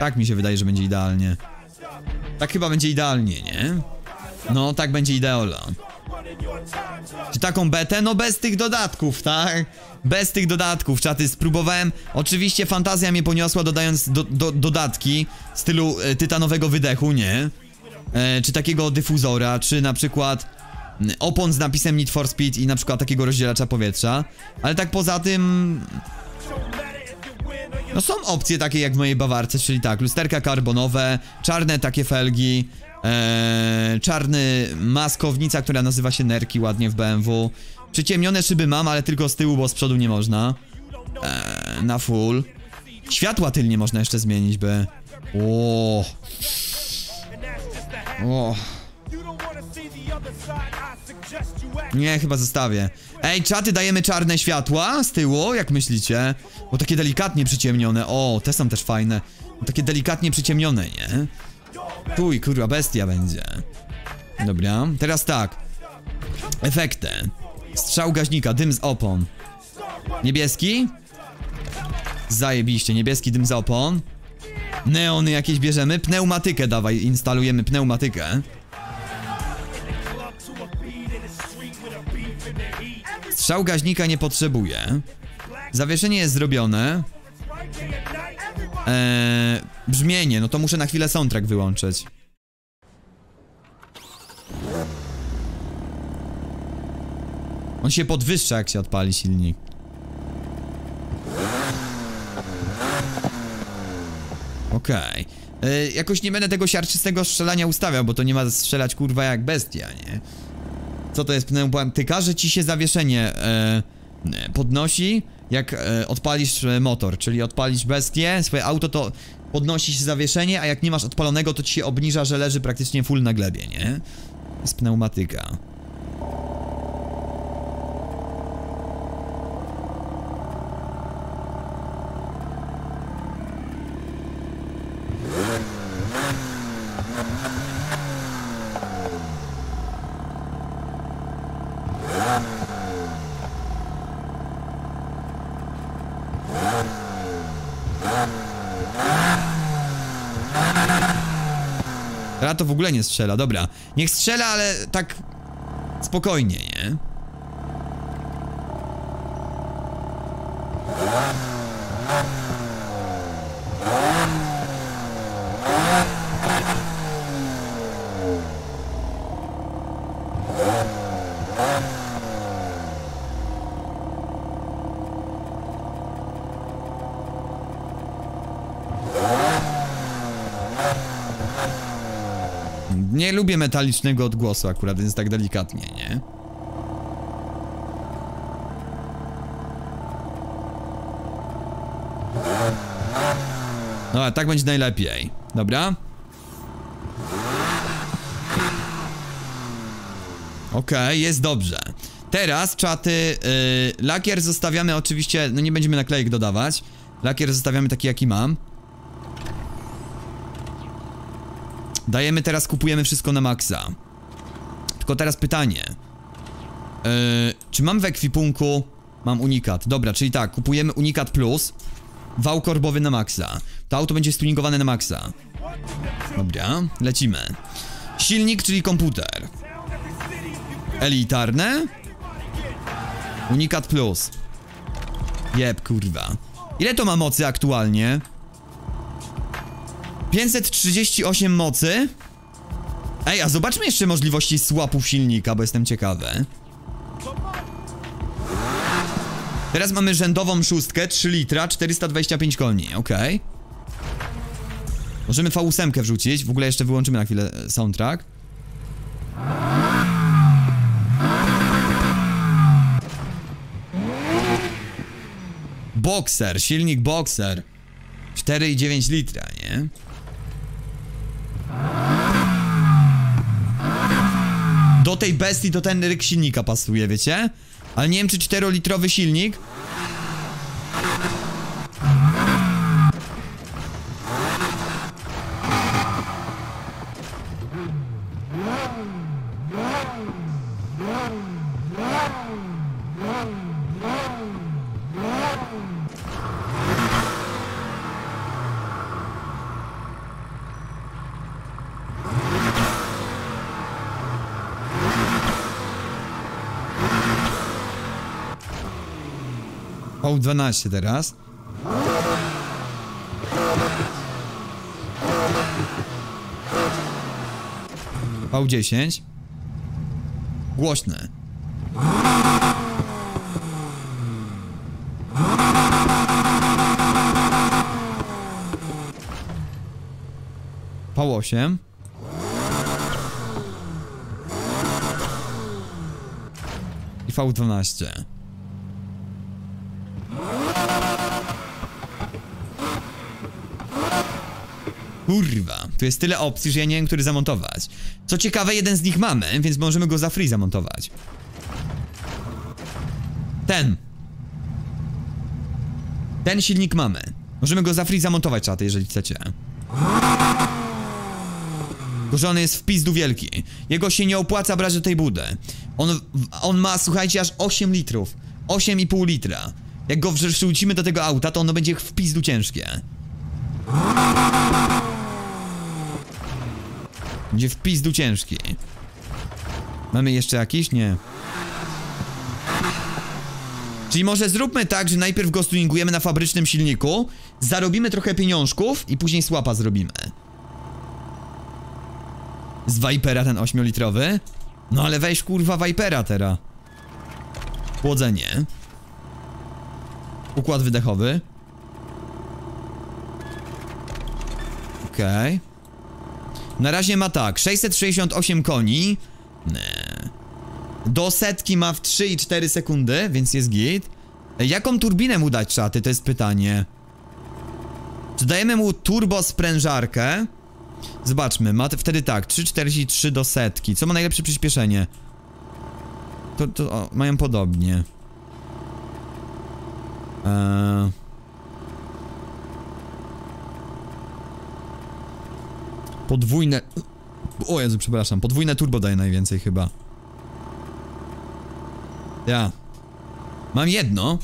Tak mi się wydaje, że będzie idealnie. Tak chyba będzie idealnie, nie? No, tak będzie ideolo. Czy taką betę? No bez tych dodatków, tak? Bez tych dodatków, czaty, spróbowałem. Oczywiście fantazja mnie poniosła, dodając do, do, dodatki w stylu e, tytanowego wydechu, nie? E, czy takiego dyfuzora, czy na przykład opon z napisem Need for Speed i na przykład takiego rozdzielacza powietrza. Ale tak poza tym... No są opcje takie jak w mojej bawarce, czyli tak, lusterka karbonowe, czarne takie felgi, ee, czarny maskownica, która nazywa się nerki ładnie w B M W. Przyciemnione szyby mam, ale tylko z tyłu, bo z przodu nie można. E, na full. Światła tylnie można jeszcze zmienić, by... O. O. Nie, chyba zostawię. Ej, czaty, dajemy czarne światła z tyłu, jak myślicie? Bo takie delikatnie przyciemnione, o, te są też fajne. Bo takie delikatnie przyciemnione, nie? Tuj, kurwa, bestia będzie. Dobra, teraz tak. Efekty. Strzał gaźnika, dym z opon. Niebieski? Zajebiście, niebieski dym z opon. Neony jakieś bierzemy, pneumatykę dawaj, instalujemy pneumatykę. Strzał gaźnika nie potrzebuje. Zawieszenie jest zrobione. Eee, brzmienie, no to muszę na chwilę soundtrack wyłączyć. On się podwyższa, jak się odpali silnik. Okej. Eee, jakoś nie będę tego siarczystego strzelania ustawiał, bo to nie ma strzelać, kurwa, jak bestia, nie? Co to jest pneumatyka? Że ci się zawieszenie e, podnosi, jak e, odpalisz motor, czyli odpalisz bestię, swoje auto, to podnosi się zawieszenie, a jak nie masz odpalonego, to ci się obniża, że leży praktycznie full na glebie, nie? To jest pneumatyka. To w ogóle nie strzela, dobra. Niech strzela, ale tak spokojnie, nie? Nie lubię metalicznego odgłosu akurat, więc tak delikatnie, nie? No, ale tak będzie najlepiej. Dobra? Okej, okay, jest dobrze. Teraz, czaty, yy, lakier zostawiamy oczywiście, no nie będziemy naklejek dodawać. Lakier zostawiamy taki, jaki mam. Dajemy teraz, kupujemy wszystko na maksa. Tylko teraz pytanie, yy, czy mam w ekwipunku? Mam unikat, dobra, czyli tak, kupujemy unikat plus. Wał korbowy na maksa. To auto będzie stuningowane na maksa. Dobra, lecimy. Silnik, czyli komputer. Elitarne. Unikat plus. Jeb, kurwa. Ile to ma mocy aktualnie? pięćset trzydzieści osiem mocy Ej, a zobaczmy jeszcze możliwości swapów silnika, bo jestem ciekawy. Teraz mamy rzędową szóstkę, trzy litra, czterysta dwadzieścia pięć koni, okej. Okay. Możemy V osiem wrzucić, w ogóle jeszcze wyłączymy na chwilę soundtrack. Boxer, silnik Boxer, cztery i dziewięć litra, nie? Do tej bestii to ten ryk silnika pasuje, wiecie? Ale nie wiem, czy czterolitrowy silnik. dwanaście teraz. V dziesięć. Głośne. V osiem. I V dwanaście. Kurwa, tu jest tyle opcji, że ja nie wiem, który zamontować. Co ciekawe, jeden z nich mamy, więc możemy go za free zamontować. Ten Ten silnik mamy. Możemy go za free zamontować, czaty, jeżeli chcecie. Tylko że on jest w pizdu wielki. Jego się nie opłaca brać do tej budy. On, on ma, słuchajcie, aż osiem litrów, osiem i pół litra. Jak go wrzucimy do tego auta, to ono będzie w pizdu ciężkie. Będzie w pizdu ciężki. Mamy jeszcze jakiś? Nie. Czyli może zróbmy tak, że najpierw go stuningujemy na fabrycznym silniku, zarobimy trochę pieniążków i później swapa zrobimy. Z Vipera ten ośmiolitrowy. No ale weź kurwa Vipera teraz. Chłodzenie. Układ wydechowy. Okej. Okay. Na razie ma tak, sześćset sześćdziesiąt osiem koni. Nie. Do setki ma w trzy i cztery sekundy, więc jest git. Jaką turbinę mu dać, czaty? To jest pytanie. Czy dajemy mu turbo sprężarkę? Zobaczmy, ma wtedy tak, trzy czterdzieści trzy do setki. Co ma najlepsze przyspieszenie? To, to o, mają podobnie. Eee... Podwójne... O Jezu, przepraszam. Podwójne turbo daje najwięcej chyba. Ja. Mam jedno.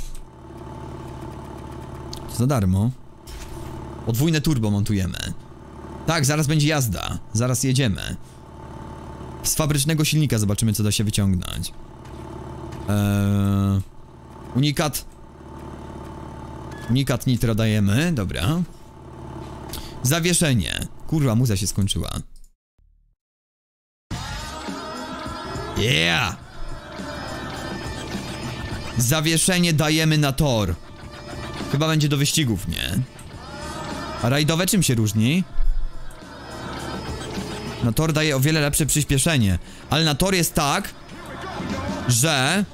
To za darmo. Podwójne turbo montujemy. Tak, zaraz będzie jazda. Zaraz jedziemy. Z fabrycznego silnika zobaczymy, co da się wyciągnąć. Eee... Unikat... Unikat nitro dajemy. Dobra. Zawieszenie. Kurwa, muza się skończyła. Yeah! Zawieszenie dajemy na tor. Chyba będzie do wyścigów, nie? A rajdowe czym się różni? Na tor daje o wiele lepsze przyspieszenie. Ale na tor jest tak, że...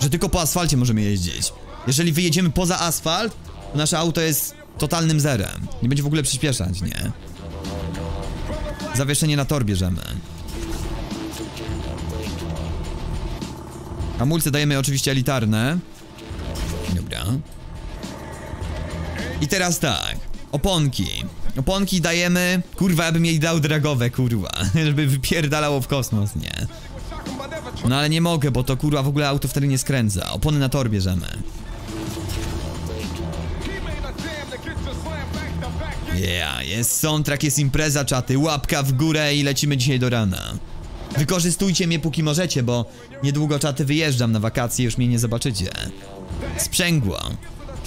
Że tylko po asfalcie możemy jeździć. Jeżeli wyjedziemy poza asfalt, to nasze auto jest... totalnym zerem. Nie będzie w ogóle przyspieszać, nie? Zawieszenie na tor bierzemy. Hamulce dajemy oczywiście elitarne. Dobra. I teraz tak. Oponki. Oponki dajemy... Kurwa, ja bym jej dał dragowe, kurwa. Żeby wypierdalało w kosmos, nie? No ale nie mogę, bo to kurwa w ogóle auto wtedy nie skręca. Opony na tor bierzemy. Yeah, jest soundtrack, jest impreza, czaty. Łapka w górę i lecimy dzisiaj do rana. Wykorzystujcie mnie póki możecie, bo niedługo, czaty, wyjeżdżam na wakacje, już mnie nie zobaczycie. Sprzęgło.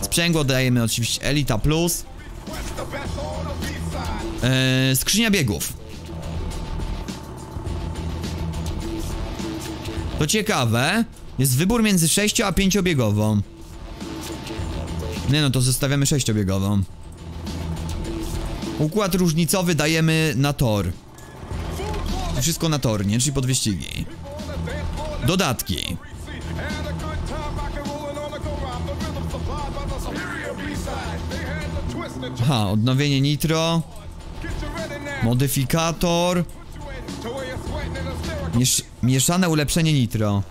Sprzęgło dajemy oczywiście Elita Plus. Eee, skrzynia biegów. To ciekawe. Jest wybór między sześcio a pięciobiegową. Nie no, to zostawiamy sześciobiegową. Układ różnicowy dajemy na tor. Wszystko na tor, nie? Czyli pod wyścigi. Dodatki. Aha, odnowienie nitro. Modyfikator. Miesz mieszane ulepszenie nitro.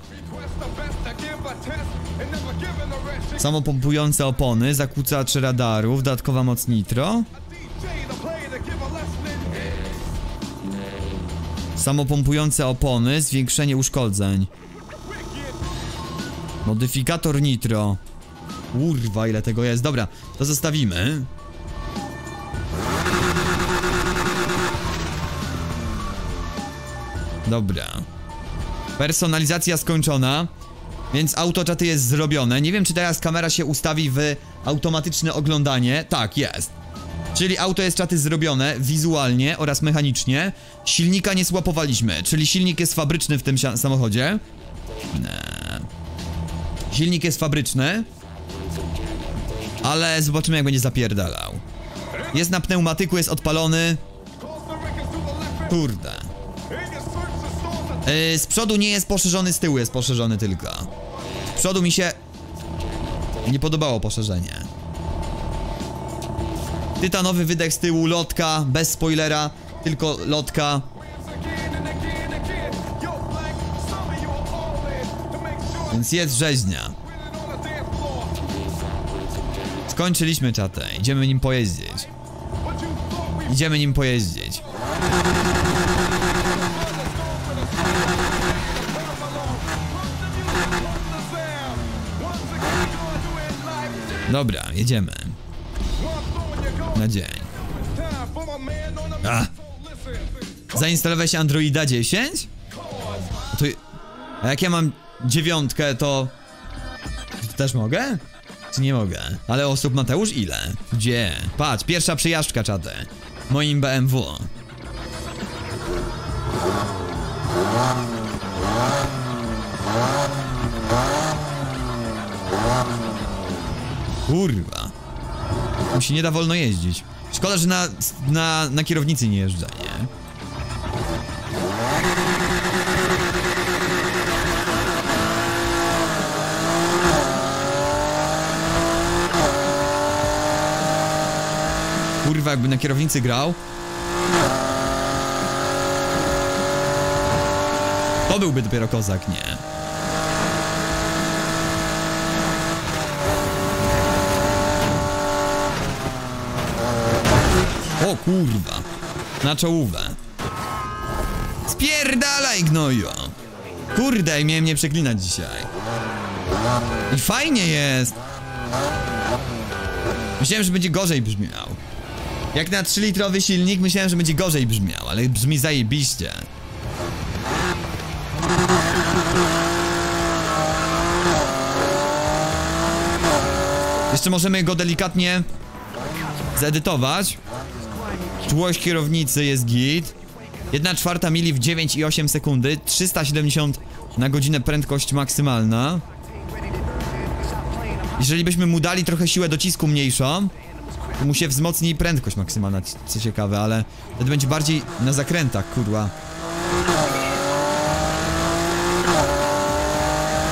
Samopompujące opony, zakłócacz radarów, dodatkowa moc nitro. Samopompujące opony, zwiększenie uszkodzeń. Modyfikator nitro. Kurwa, ile tego jest. Dobra, to zostawimy. Dobra. Personalizacja skończona. Więc auto czaty jest zrobione. Nie wiem, czy teraz kamera się ustawi w automatyczne oglądanie. Tak, jest. Czyli auto jest czaty zrobione wizualnie oraz mechanicznie. Silnika nie słapowaliśmy, czyli silnik jest fabryczny w tym samochodzie. Eee. Silnik jest fabryczny. Ale zobaczymy, jak będzie zapierdalał. Jest na pneumatyku, jest odpalony. Kurde. Yy, z przodu nie jest poszerzony, z tyłu jest poszerzony tylko. Z przodu mi się nie podobało poszerzenie. Tytanowy wydech z tyłu, lotka, bez spoilera, tylko lotka. Więc jest rzeźnia. Skończyliśmy czatę, idziemy nim pojeździć. Idziemy nim pojeździć. Dobra, jedziemy. Na dzień. Ach. Zainstalowałeś Androida dziesięć? To... A jak ja mam dziewiątkę, to... to też mogę? Czy nie mogę? Ale osób Mateusz ile? Gdzie? Patrz, pierwsza przejażdżka czaty. Moim B M W. Kurwa. Mu się nie da wolno jeździć. Szkoda, że na, na, na kierownicy nie jeżdża, nie? Kurwa, jakby na kierownicy grał. To byłby dopiero kozak, nie? O kurwa, na czołówę. Spierdalaj, gnoju. Kurde, miałem nie przeklinać dzisiaj. I fajnie jest. Myślałem, że będzie gorzej brzmiał. Jak na trzylitrowy silnik myślałem, że będzie gorzej brzmiał, ale brzmi zajebiście. Jeszcze możemy go delikatnie zedytować. Czułość kierownicy jest git. Jedna czwarta mili w dziewięć i osiem sekundy. Trzysta siedemdziesiąt na godzinę prędkość maksymalna. Jeżeli byśmy mu dali trochę siłę docisku mniejszą, to mu się wzmocni prędkość maksymalna, co ciekawe, ale wtedy będzie bardziej na zakrętach, kurwa.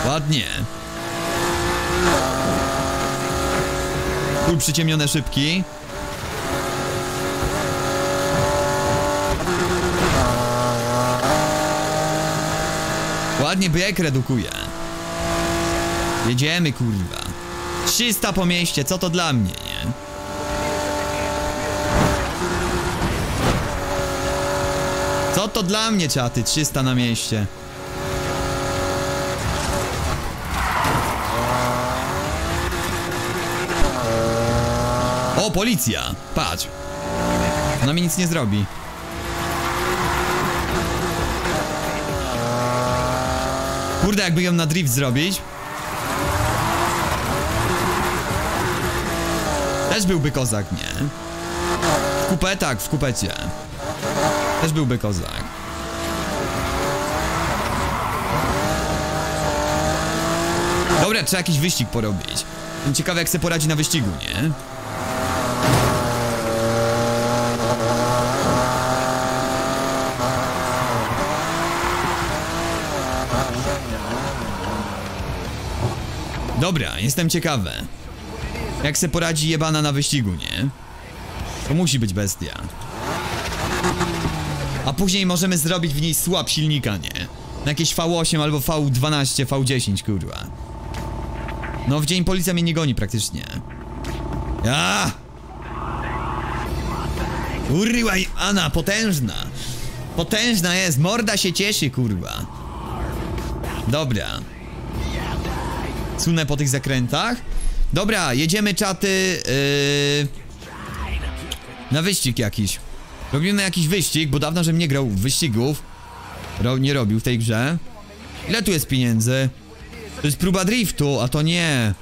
Ładnie. Full przyciemnione szybki. Ładnie bieg redukuje. Jedziemy, kurwa. trzysta po mieście, co to dla mnie, nie? Co to dla mnie, czaty, trzysta na mieście. O, policja, patrz. Ona mi nic nie zrobi. Kurde, jakby ją na drift zrobić, też byłby kozak, nie? W kupę, tak, w kupecie też byłby kozak. Dobra, trzeba jakiś wyścig porobić. Ciekawe jak se poradzi na wyścigu, nie? Dobra, jestem ciekawy, jak se poradzi jebana na wyścigu, nie? To musi być bestia. A później możemy zrobić w niej swap silnika, nie? Na jakieś V osiem albo V dwanaście, V dziesięć, kurwa. No w dzień policja mnie nie goni praktycznie. Ja! Kurwa, Ana, potężna. Potężna jest, morda się cieszy, kurwa. Dobra. Sunę po tych zakrętach. Dobra, jedziemy czaty yy... na wyścig jakiś. Robimy jakiś wyścig, bo dawno, żebym nie grał w wyścigów. Ro nie robił w tej grze. Ile tu jest pieniędzy? To jest próba driftu, a to nie.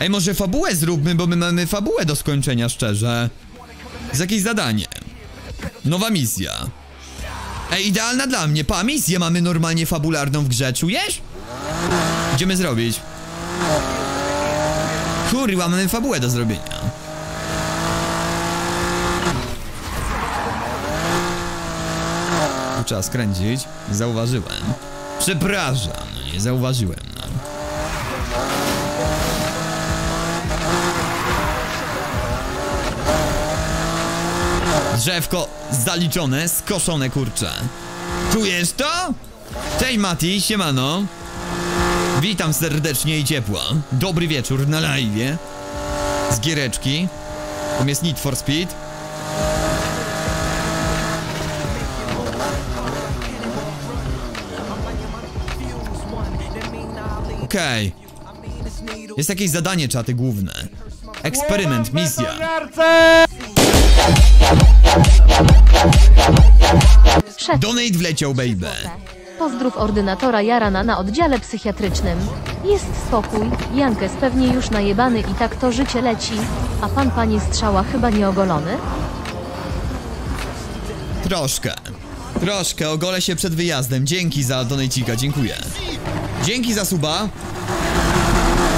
Ej, może fabułę zróbmy, bo my mamy fabułę do skończenia, szczerze. Jest jakieś zadanie. Nowa misja. Ej, idealna dla mnie, pa, misję mamy normalnie fabularną w grze, czujesz? Idziemy zrobić. Kurwa, mamy fabułę do zrobienia. Tu trzeba skręcić, zauważyłem. Przepraszam, nie zauważyłem. Drzewko zaliczone, skoszone, kurczę. Czujesz to? Cześć Mati, siemano. Witam serdecznie i ciepło. Dobry wieczór na live'ie. Z giereczki. Tam jest Need for Speed. Okej. Okay. Jest jakieś zadanie, czaty, główne. Eksperyment, misja. Donate wleciał, baby. Pozdrów ordynatora Jarana na oddziale psychiatrycznym. Jest spokój, Jankes pewnie już najebany i tak to życie leci. A pan, panie strzała, chyba nie ogolony? Troszkę. Troszkę, ogolę się przed wyjazdem. Dzięki za donejcika, dziękuję. Dzięki za suba.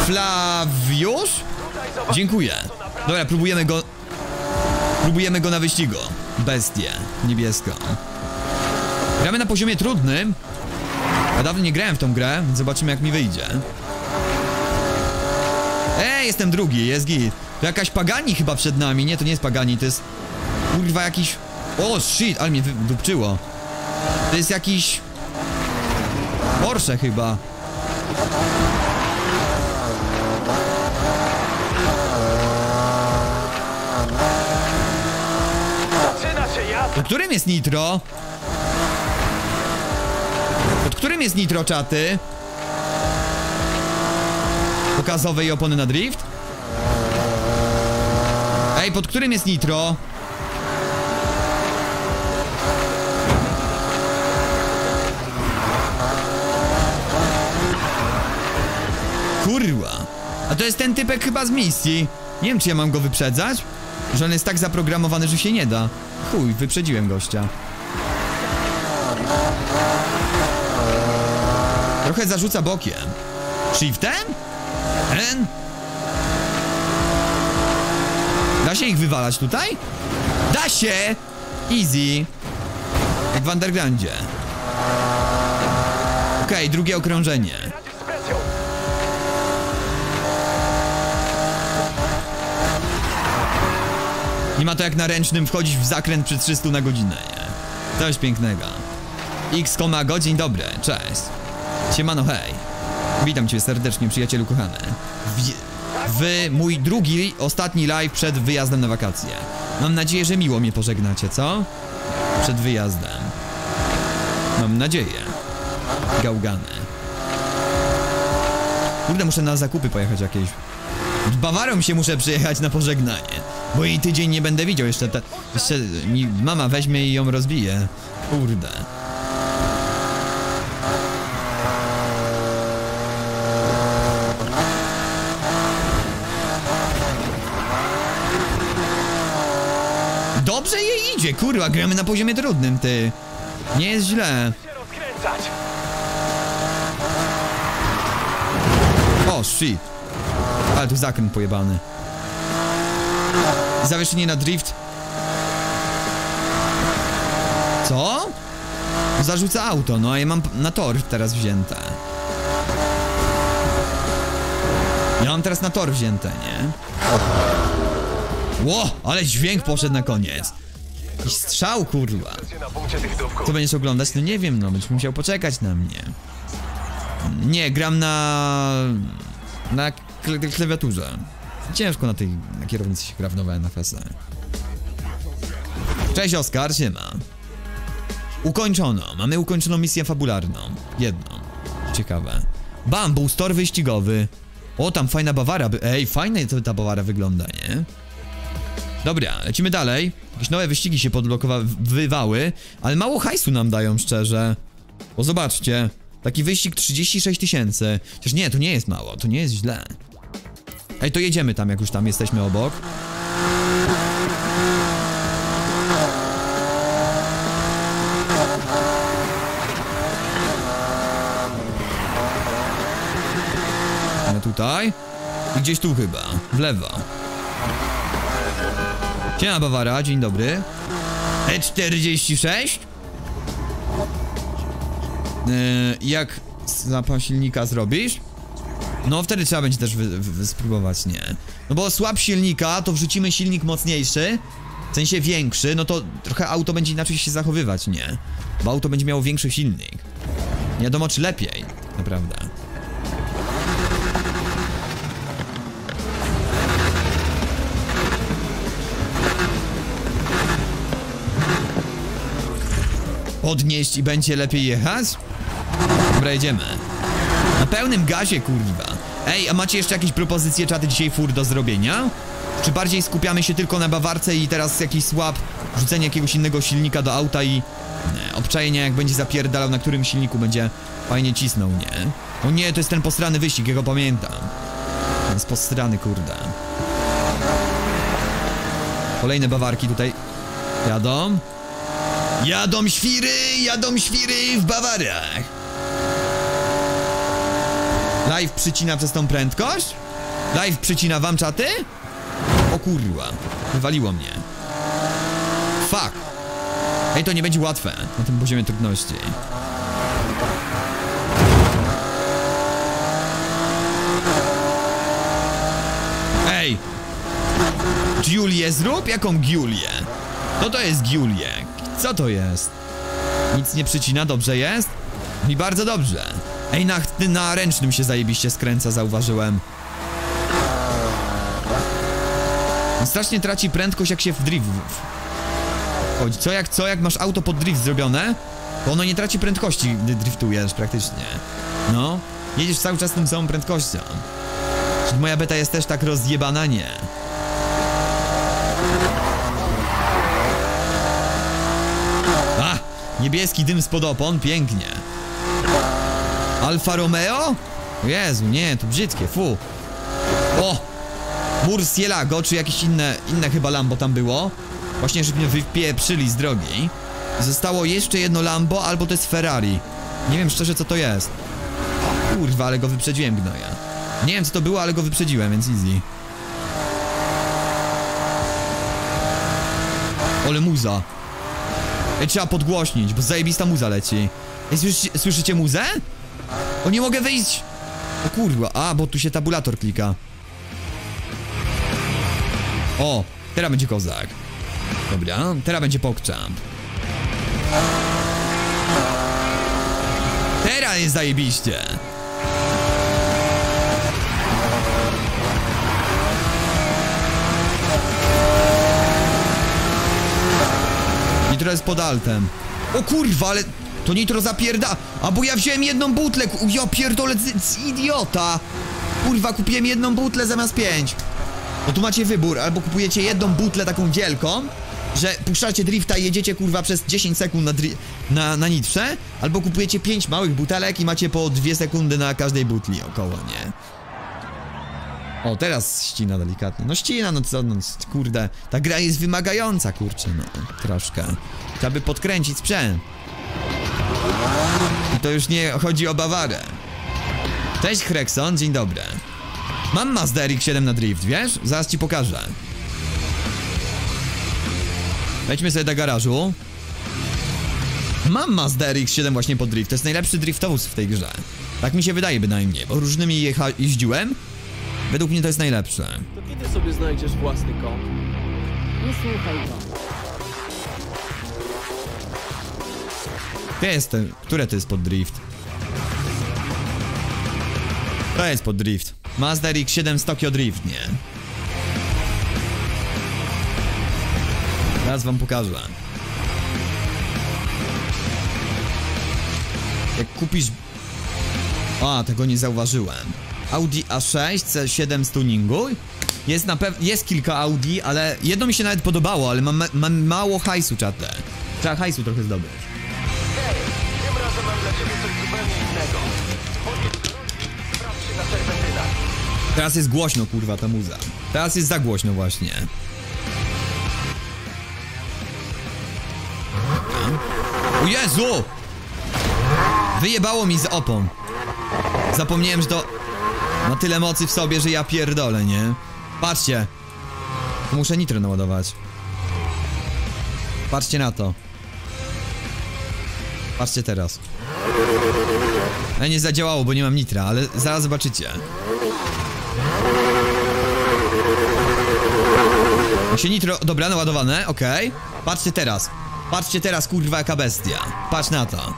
Flawiusz? Dziękuję. Dobra, próbujemy go... Próbujemy go na wyścigu. Bestię niebieską. Gramy na poziomie trudnym. Ja dawno nie grałem w tą grę, więc zobaczymy jak mi wyjdzie. Ej, jestem drugi, jest git. To jakaś Pagani chyba przed nami. Nie, to nie jest Pagani, to jest... Kurwa jakiś... O, shit, ale mnie wydupczyło. To jest jakiś... Porsche chyba. Pod którym jest nitro? Pod którym jest nitro, czaty? Pokazowe i opony na drift? Ej, pod którym jest nitro? Kurwa. A to jest ten typek chyba z misji. Nie wiem, czy ja mam go wyprzedzać. Że on jest tak zaprogramowany, że się nie da. Chuj, wyprzedziłem gościa. Trochę zarzuca bokiem. Shiftem? N? Da się ich wywalać tutaj? Da się! Easy. Jak w Undergroundzie. Okej, okay, drugie okrążenie. Nie ma to jak na ręcznym wchodzić w zakręt przy trzystu na godzinę, nie? Coś pięknego. X, go, dzień dobry, cześć. Siemano, hej. Witam cię serdecznie, przyjacielu kochany. W, w mój drugi, ostatni live przed wyjazdem na wakacje. Mam nadzieję, że miło mnie pożegnacie, co? Przed wyjazdem. Mam nadzieję. Gałgany. Kurde, muszę na zakupy pojechać jakieś. Bawarą się muszę przyjechać na pożegnanie. Bo jej tydzień nie będę widział jeszcze, ta, jeszcze mi mama weźmie i ją rozbije. Kurde. Dobrze jej idzie, kurwa, gramy na poziomie trudnym, ty. Nie jest źle. O, shit. Ale tu zakręt pojebany. Zawieszenie na drift. Co? Zarzuca auto, no a ja mam na tor teraz wzięte. Ja mam teraz na tor wzięte, nie? Ło, ale dźwięk poszedł na koniec. I strzał, kurwa. Co będziesz oglądać? No nie wiem, no będziesz musiał poczekać na mnie. Nie, gram na... na klawiaturze. Ciężko na tej na kierownicy się gra w nowe N F S-y. Cześć Oskar, siema. Ukończono, mamy ukończoną misję fabularną. Jedną. Ciekawe. Bambus, tor wyścigowy. O, tam fajna Bawara. Ej, fajna ta Bawara wygląda, nie? Dobra, lecimy dalej. Jakieś nowe wyścigi się podblokowały, ale mało hajsu nam dają, szczerze. O, zobaczcie. Taki wyścig trzydzieści sześć tysięcy. Chociaż nie, to nie jest mało, to nie jest źle. Ej, to jedziemy tam, jak już tam jesteśmy obok. No tutaj. I gdzieś tu chyba, w lewo. Siema Bawara, dzień dobry. E czterdzieści sześć? Yy, jak zapał silnika zrobisz? No wtedy trzeba będzie też wy, wy, spróbować, nie? No bo słab silnika, to wrzucimy silnik mocniejszy. W sensie większy, no to trochę auto będzie inaczej się zachowywać, nie? Bo auto będzie miało większy silnik. Nie wiadomo czy lepiej, naprawdę. Podnieść i będzie lepiej jechać? Dobra, jedziemy. Na pełnym gazie, kurwa. Ej, a macie jeszcze jakieś propozycje czaty dzisiaj fur do zrobienia? Czy bardziej skupiamy się tylko na Bawarce i teraz jakiś słab rzucenie jakiegoś innego silnika do auta i nie, obczajenie jak będzie zapierdalał, na którym silniku będzie fajnie cisnął, nie? O nie, to jest ten posrany wyścig, ja go pamiętam. Ten jest posrany, kurde. Kolejne Bawarki tutaj jadą. Jadą świry, jadą świry w Bawarach. Live przycina przez tą prędkość? Live przycina wam czaty? O kurwa, wywaliło mnie. Fuck. Ej, to nie będzie łatwe na tym poziomie trudności. Ej, Giulię zrób? Jaką Giulię? No to jest Giulię. Co to jest? Nic nie przycina, dobrze jest? I bardzo dobrze. Ej, na, na ręcznym się zajebiście skręca, zauważyłem. On strasznie traci prędkość, jak się w drift wchodzi. Co jak, co jak masz auto pod drift zrobione, to ono nie traci prędkości, gdy driftujesz praktycznie. No, jedziesz cały czas tą samą prędkością. Czy moja beta jest też tak rozjebana? Nie. Niebieski dym spod opon, pięknie. Alfa Romeo? Jezu, nie, to brzydkie, fu. O! Murcielago, czy jakieś inne, inne chyba Lambo tam było. Właśnie, żeby mnie wypieprzyli z drogi. Zostało jeszcze jedno Lambo, albo to jest Ferrari. Nie wiem szczerze, co to jest. Kurwa, ale go wyprzedziłem, gnoja. Nie wiem, co to było, ale go wyprzedziłem, więc easy. Ole muza. Ej, trzeba podgłośnić, bo zajebista muza leci. Ej, słyszycie, słyszycie muzę? O, nie mogę wyjść! O kurwa, a, bo tu się tabulator klika. O, teraz będzie kozak. Dobra, teraz będzie pokczamp. Teraz jest zajebiście. Nitro jest pod altem. O kurwa, ale to nitro zapierda... A bo ja wziąłem jedną butlę, ja pierdolę, idiota. Kurwa, kupiłem jedną butlę zamiast pięć. No tu macie wybór, albo kupujecie jedną butlę taką wielką, że puszczacie drifta i jedziecie kurwa przez dziesięć sekund na, na, na nitrze, albo kupujecie pięć małych butelek i macie po dwie sekundy na każdej butli około, nie? O, teraz ścina delikatnie. No ścina, no co, no kurde. Ta gra jest wymagająca, kurczę, no troszkę. Trzeba by podkręcić sprzęt. I to już nie chodzi o Bawarę. Cześć Hrekson, dzień dobry. Mam Mazda R X siedem na drift, wiesz? Zaraz ci pokażę. Wejdźmy sobie do garażu. Mam Mazda R X siedem właśnie pod drift. To jest najlepszy driftowóz w tej grze. Tak mi się wydaje bynajmniej, bo różnymi jecha jeździłem. Według mnie to jest najlepsze. To kiedy sobie znajdziesz własny kąt? Nie słuchaj go. Gdzie jestem? Które to jest pod drift? To jest pod drift. Mazda R X siedem z Tokio Drift, nie. Teraz wam pokażę. Jak kupisz... A, tego nie zauważyłem. Audi A sześć, C siedem z tuningu. Jest na pewno... Jest kilka Audi, ale... Jedno mi się nawet podobało, ale mam, ma mam mało hajsu, czatę. Trzeba hajsu trochę zdobyć. Hej, tym razem mam dla ciebie coś zupełnie innego. Podjedź ludzi i sprawdź się na serpentynach. Teraz jest głośno, kurwa, ta muza. Teraz jest za głośno właśnie. O Jezu! Wyjebało mi z opon. Zapomniałem, że to ma tyle mocy w sobie, że ja pierdolę, nie? Patrzcie. Muszę nitro naładować. Patrzcie na to. Patrzcie teraz. Ale nie zadziałało, bo nie mam nitra, ale zaraz zobaczycie. Musi nitro... Dobra, naładowane, okej. Okay. Patrzcie teraz. Patrzcie teraz, kurwa, jaka bestia. Patrz na to.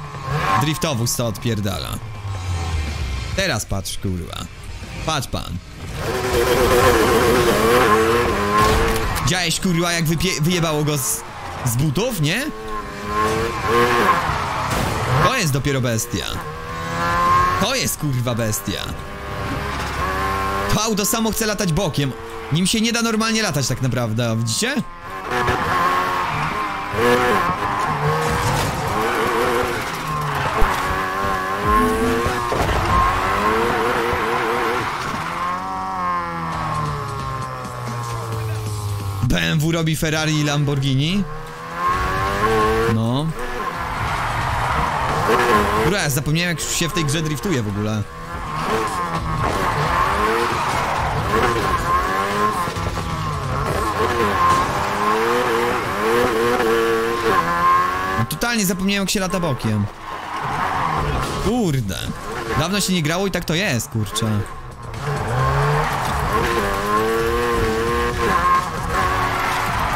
Driftowóz to odpierdala. Teraz patrz, kurwa. Patrz pan. Widziałeś, kurwa, jak wyjebało go z, z butów, nie? To jest dopiero bestia. To jest, kurwa, bestia. To auto samo chce latać bokiem. Nim się nie da normalnie latać tak naprawdę, widzicie? B M W robi Ferrari i Lamborghini. No. Kurwa, zapomniałem, jak się w tej grze driftuje w ogóle. No, totalnie zapomniałem, jak się lata bokiem. Kurde. Dawno się nie grało i tak to jest, kurczę.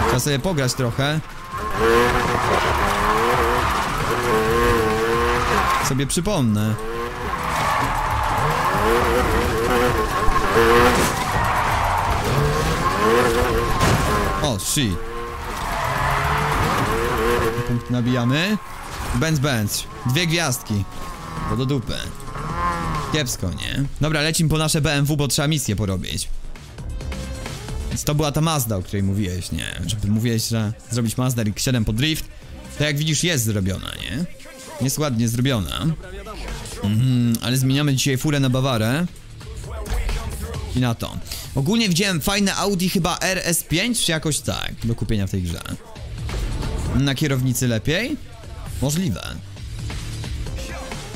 Trzeba sobie pograć trochę. Sobie przypomnę. O, shit. Punkt nabijamy. Benz, benz. Dwie gwiazdki. Bo do dupy. Kiepsko, nie? Dobra, lecimy po nasze B M W, bo trzeba misję porobić. Więc to była ta Mazda, o której mówiłeś, nie? Żeby mówiłeś, że zrobić Mazda R X siedem pod drift. To jak widzisz, jest zrobiona, nie? Jest ładnie zrobiona. Mhm, ale zmieniamy dzisiaj furę na Bawarę. I na to. Ogólnie widziałem fajne Audi, chyba R S pięć, czy jakoś tak, do kupienia w tej grze. Na kierownicy lepiej? Możliwe.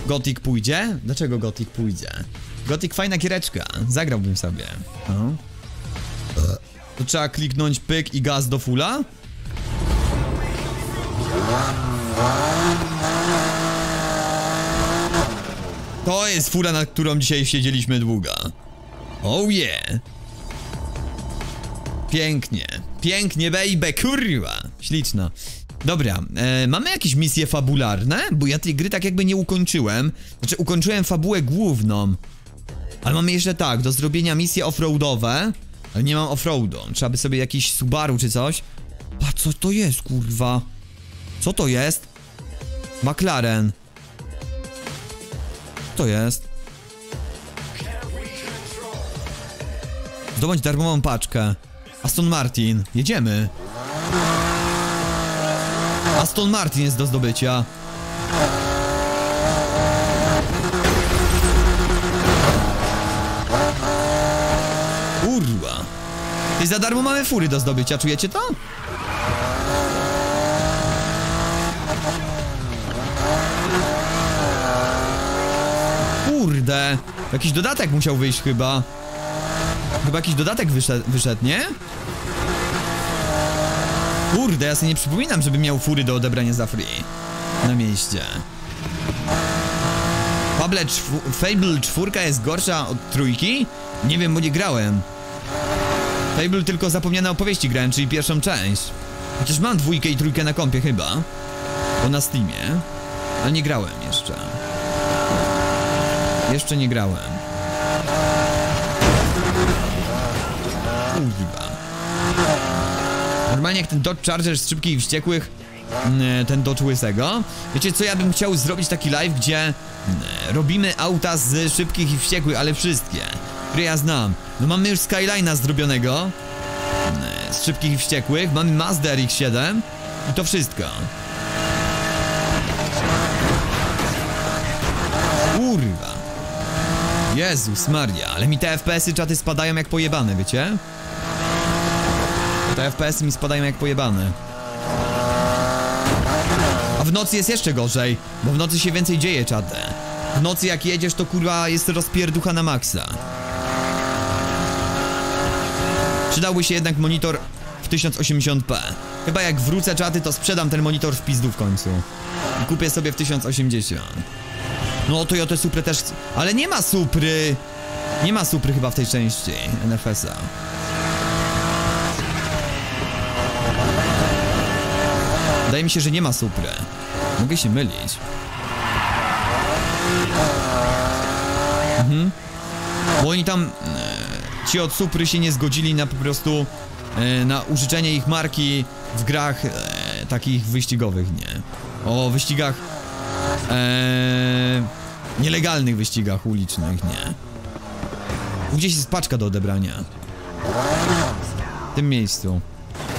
Gothic pójdzie? Dlaczego Gothic pójdzie? Gothic fajna giereczka, zagrałbym sobie. No. To trzeba kliknąć pyk i gaz do fulla? To jest fura, nad którą dzisiaj siedzieliśmy długo. Oh yeah. Pięknie. Pięknie, baby, kurwa. Śliczna. Dobra, e, mamy jakieś misje fabularne? Bo ja tej gry tak jakby nie ukończyłem. Znaczy, ukończyłem fabułę główną. Ale mamy jeszcze tak, do zrobienia misje offroadowe. Ale nie mam offroadu. Trzeba by sobie jakiś Subaru czy coś. A co to jest, kurwa? Co to jest? McLaren. Co to jest? Zdobądź darmową paczkę. Aston Martin. Jedziemy. Aston Martin jest do zdobycia. Kurwa. I za darmo mamy fury do zdobycia, czujecie to? Kurde, jakiś dodatek musiał wyjść chyba. chyba jakiś dodatek wyszedł, wyszedł, nie? Kurde, ja sobie nie przypominam, żebym miał fury do odebrania za free na mieście. Fable, Fable czwórka jest gorsza od trójki? Nie wiem, bo nie grałem. Fable tylko zapomniane opowieści grałem, czyli pierwszą część. Chociaż mam dwójkę i trójkę na kompie chyba, bo na Steamie. Ale nie grałem jeszcze. Jeszcze nie grałem. Kurwa. Normalnie jak ten Dodge Charger z Szybkich i Wściekłych, ten Dodge Łysego. Wiecie co, ja bym chciał zrobić taki live, gdzie robimy auta z Szybkich i Wściekłych, ale wszystkie, które ja znam. No mamy już Skyline'a zrobionego z Szybkich i Wściekłych, mamy Mazda R X siedem i to wszystko. Kurwa. Jezus Maria, ale mi te F P S-y czaty spadają jak pojebane, wiecie? Te F P S-y mi spadają jak pojebane. A w nocy jest jeszcze gorzej, bo w nocy się więcej dzieje, czaty. W nocy jak jedziesz, to kurwa jest rozpierducha na maksa. Przydałby się jednak monitor w tysiąc osiemdziesiąt p. Chyba jak wrócę, czaty, to sprzedam ten monitor w pizdu w końcu i kupię sobie w tysiąc osiemdziesiąt. No to ja te Supry też... Ale nie ma Supry. Nie ma Supry chyba w tej części N F S-a. Wydaje mi się, że nie ma Supry. Mogę się mylić. Mhm. Bo oni tam... E, ci od Supry się nie zgodzili na po prostu... E, na użyczenie ich marki w grach e, takich wyścigowych, nie? O wyścigach... Eee, nielegalnych wyścigach ulicznych, nie. Gdzieś jest paczka do odebrania. W tym miejscu.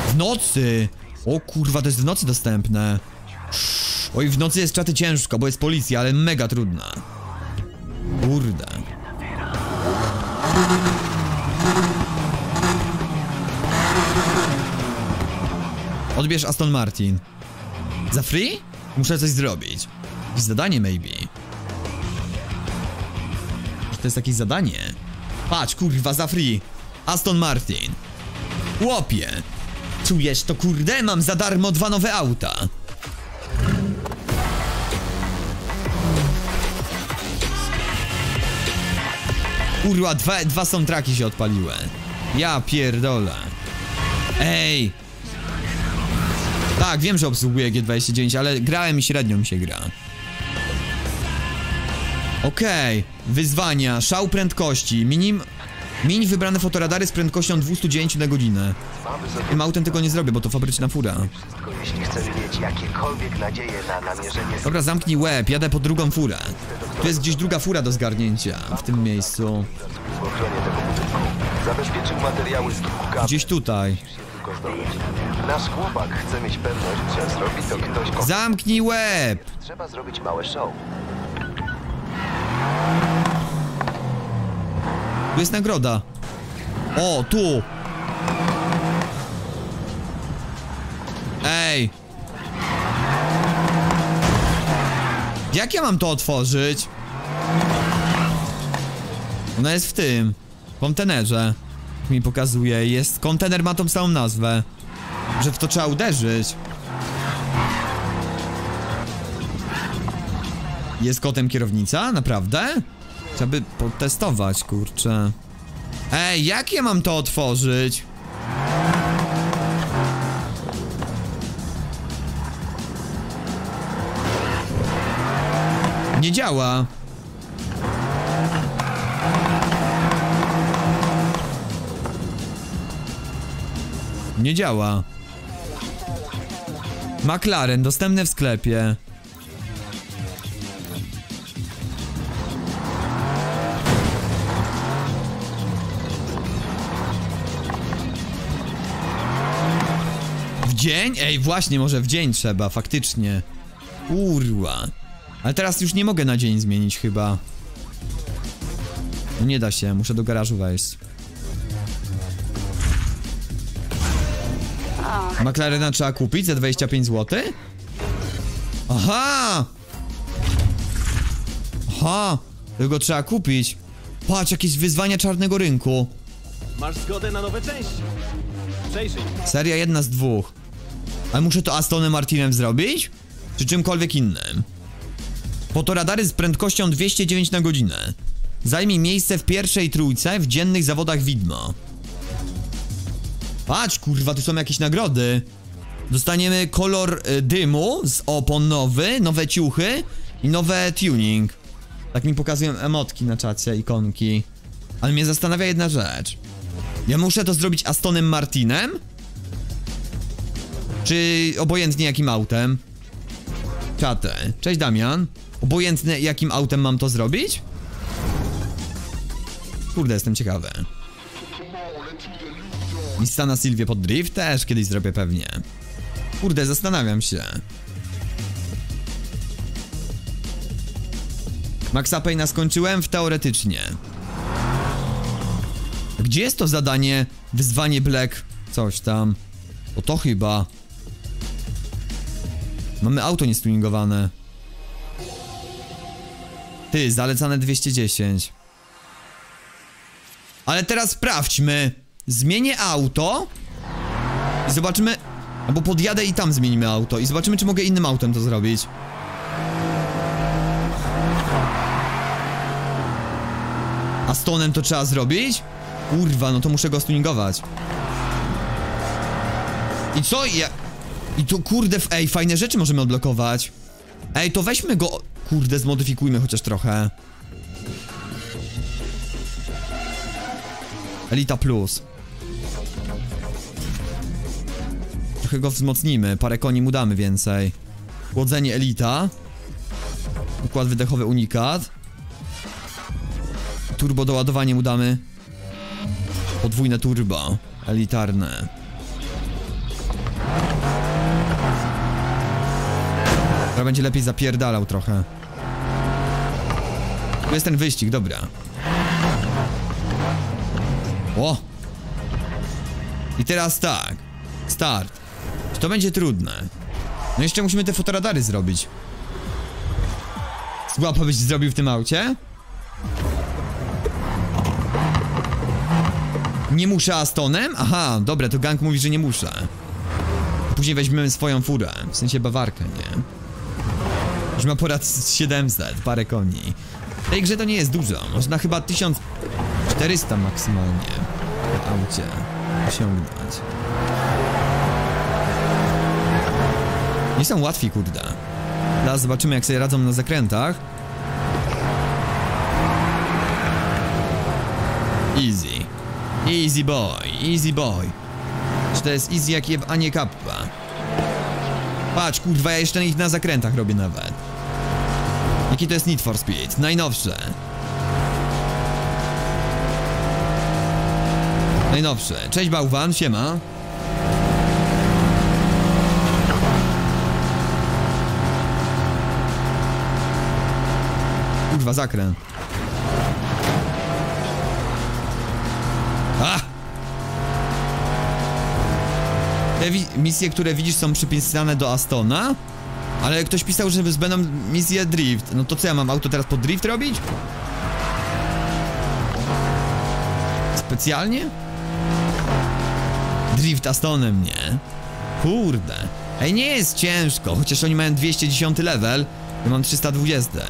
W nocy! O kurwa, to jest w nocy dostępne. Oj, w nocy jest, czaty, ciężko, bo jest policja, ale mega trudna. Kurde. Odbierz Aston Martin. Za free? Muszę coś zrobić. Jakieś zadanie maybe. To jest jakieś zadanie. Patrz, kurwa, za free Aston Martin. Łopie. Czujesz to, kurde? Mam za darmo dwa nowe auta. Kurwa, dwa, dwa soundtracki się odpaliły. Ja pierdolę. Ej. Tak, wiem, że obsługuje G dwadzieścia dziewięć, ale grałem i średnio mi się gra. Okej, okay. Wyzwania, szał prędkości, minim... Miń wybrane fotoradary z prędkością dwieście dziewięć na godzinę. Tym autem tego nie zrobię, bo to fabryczna fura. Dobra, zamknij łeb, jadę po drugą furę. Tu jest gdzieś druga fura do zgarnięcia, w tym miejscu. Gdzieś tutaj. Nasz chłopak chce mieć pewność, że zrobi to ktoś... Zamknij łeb! Trzeba zrobić małe show. Tu jest nagroda. O, tu! Ej! Jak ja mam to otworzyć? Ona jest w tym kontenerze. Mi pokazuje, jest, kontener ma tą samą nazwę. Że w to trzeba uderzyć. Jest kotem kierownica? Naprawdę? Trzeba by potestować, kurczę. Ej, jak ja mam to otworzyć? Nie działa. Nie działa. McLaren, dostępny w sklepie. W dzień? Ej, właśnie, może w dzień trzeba, faktycznie. Kurwa. Ale teraz już nie mogę na dzień zmienić chyba. No nie da się, muszę do garażu wejść. McLarena trzeba kupić za dwadzieścia pięć złotych? Aha! Aha! Tego trzeba kupić. Patrz, jakieś wyzwania czarnego rynku. Masz zgodę na nowe części. Przejrzyj. Seria jedna z dwóch. Ale muszę to Astonem Martinem zrobić? Czy czymkolwiek innym? Po to radary z prędkością dwieście dziewięć na godzinę. Zajmij miejsce w pierwszej trójce w dziennych zawodach widmo. Patrz, kurwa, tu są jakieś nagrody. Dostaniemy kolor y, dymu z opon nowy, nowe ciuchy i nowe tuning. Tak mi pokazują emotki na czacie, ikonki. Ale mnie zastanawia jedna rzecz. Ja muszę to zrobić Astonem Martinem? Czy obojętnie jakim autem? Czaty. Cześć Damian. Obojętnie jakim autem mam to zrobić? Kurde, jestem ciekawy. Lista na Sylwię pod drift też kiedyś zrobię pewnie. Kurde, zastanawiam się. Maxa Payne'a skończyłem w teoretycznie. Gdzie jest to zadanie? Wyzwanie Black. Coś tam. O to chyba. Mamy auto niestuningowane. Ty, zalecane dwieście dziesięć. Ale teraz sprawdźmy. Zmienię auto i zobaczymy. Albo podjadę i tam zmienimy auto i zobaczymy, czy mogę innym autem to zrobić. A Stonem to trzeba zrobić? Kurwa, no to muszę go stuningować. I co? Ja... I tu kurde, ej, fajne rzeczy możemy odblokować. Ej, to weźmy go, kurde, zmodyfikujmy chociaż trochę. Elita Plus. Trochę go wzmocnimy, parę koni mu damy więcej. Chłodzenie Elita. Układ wydechowy Unikat. Turbo doładowanie mu damy. Podwójne turbo. Elitarne. Teraz będzie lepiej zapierdalał trochę. Tu jest ten wyścig, dobra. O! I teraz tak. Start. To będzie trudne. No jeszcze musimy te fotoradary zrobić. Złapa byś zrobił w tym aucie? Nie muszę Astonem? Aha, dobra, to gang mówi, że nie muszę. Później weźmiemy swoją furę. W sensie Bawarkę, nie? Już ma ponad siedemset, parę koni. W tej grze to nie jest dużo. Można chyba tysiąc czterysta maksymalnie w aucie osiągnąć. Nie są łatwi, kurde. Teraz zobaczymy, jak sobie radzą na zakrętach. Easy. Easy boy, easy boy. Czy to jest easy jak je w Anie Kappa? Patrz, kurwa, ja jeszcze ich na zakrętach robię nawet. Jaki to jest Need for Speed? Najnowsze. Najnowsze. Cześć bałwan, siema. Kurwa, zakręt. A! Te misje, które widzisz, są przypisane do Astona. Ale ktoś pisał, że będą misje drift. No to co, ja mam auto teraz pod drift robić? Specjalnie? Drift Astonem, nie? Kurde. Ej, nie jest ciężko, chociaż oni mają dwieście dziesięć level. Ja mam trzysta dwadzieścia.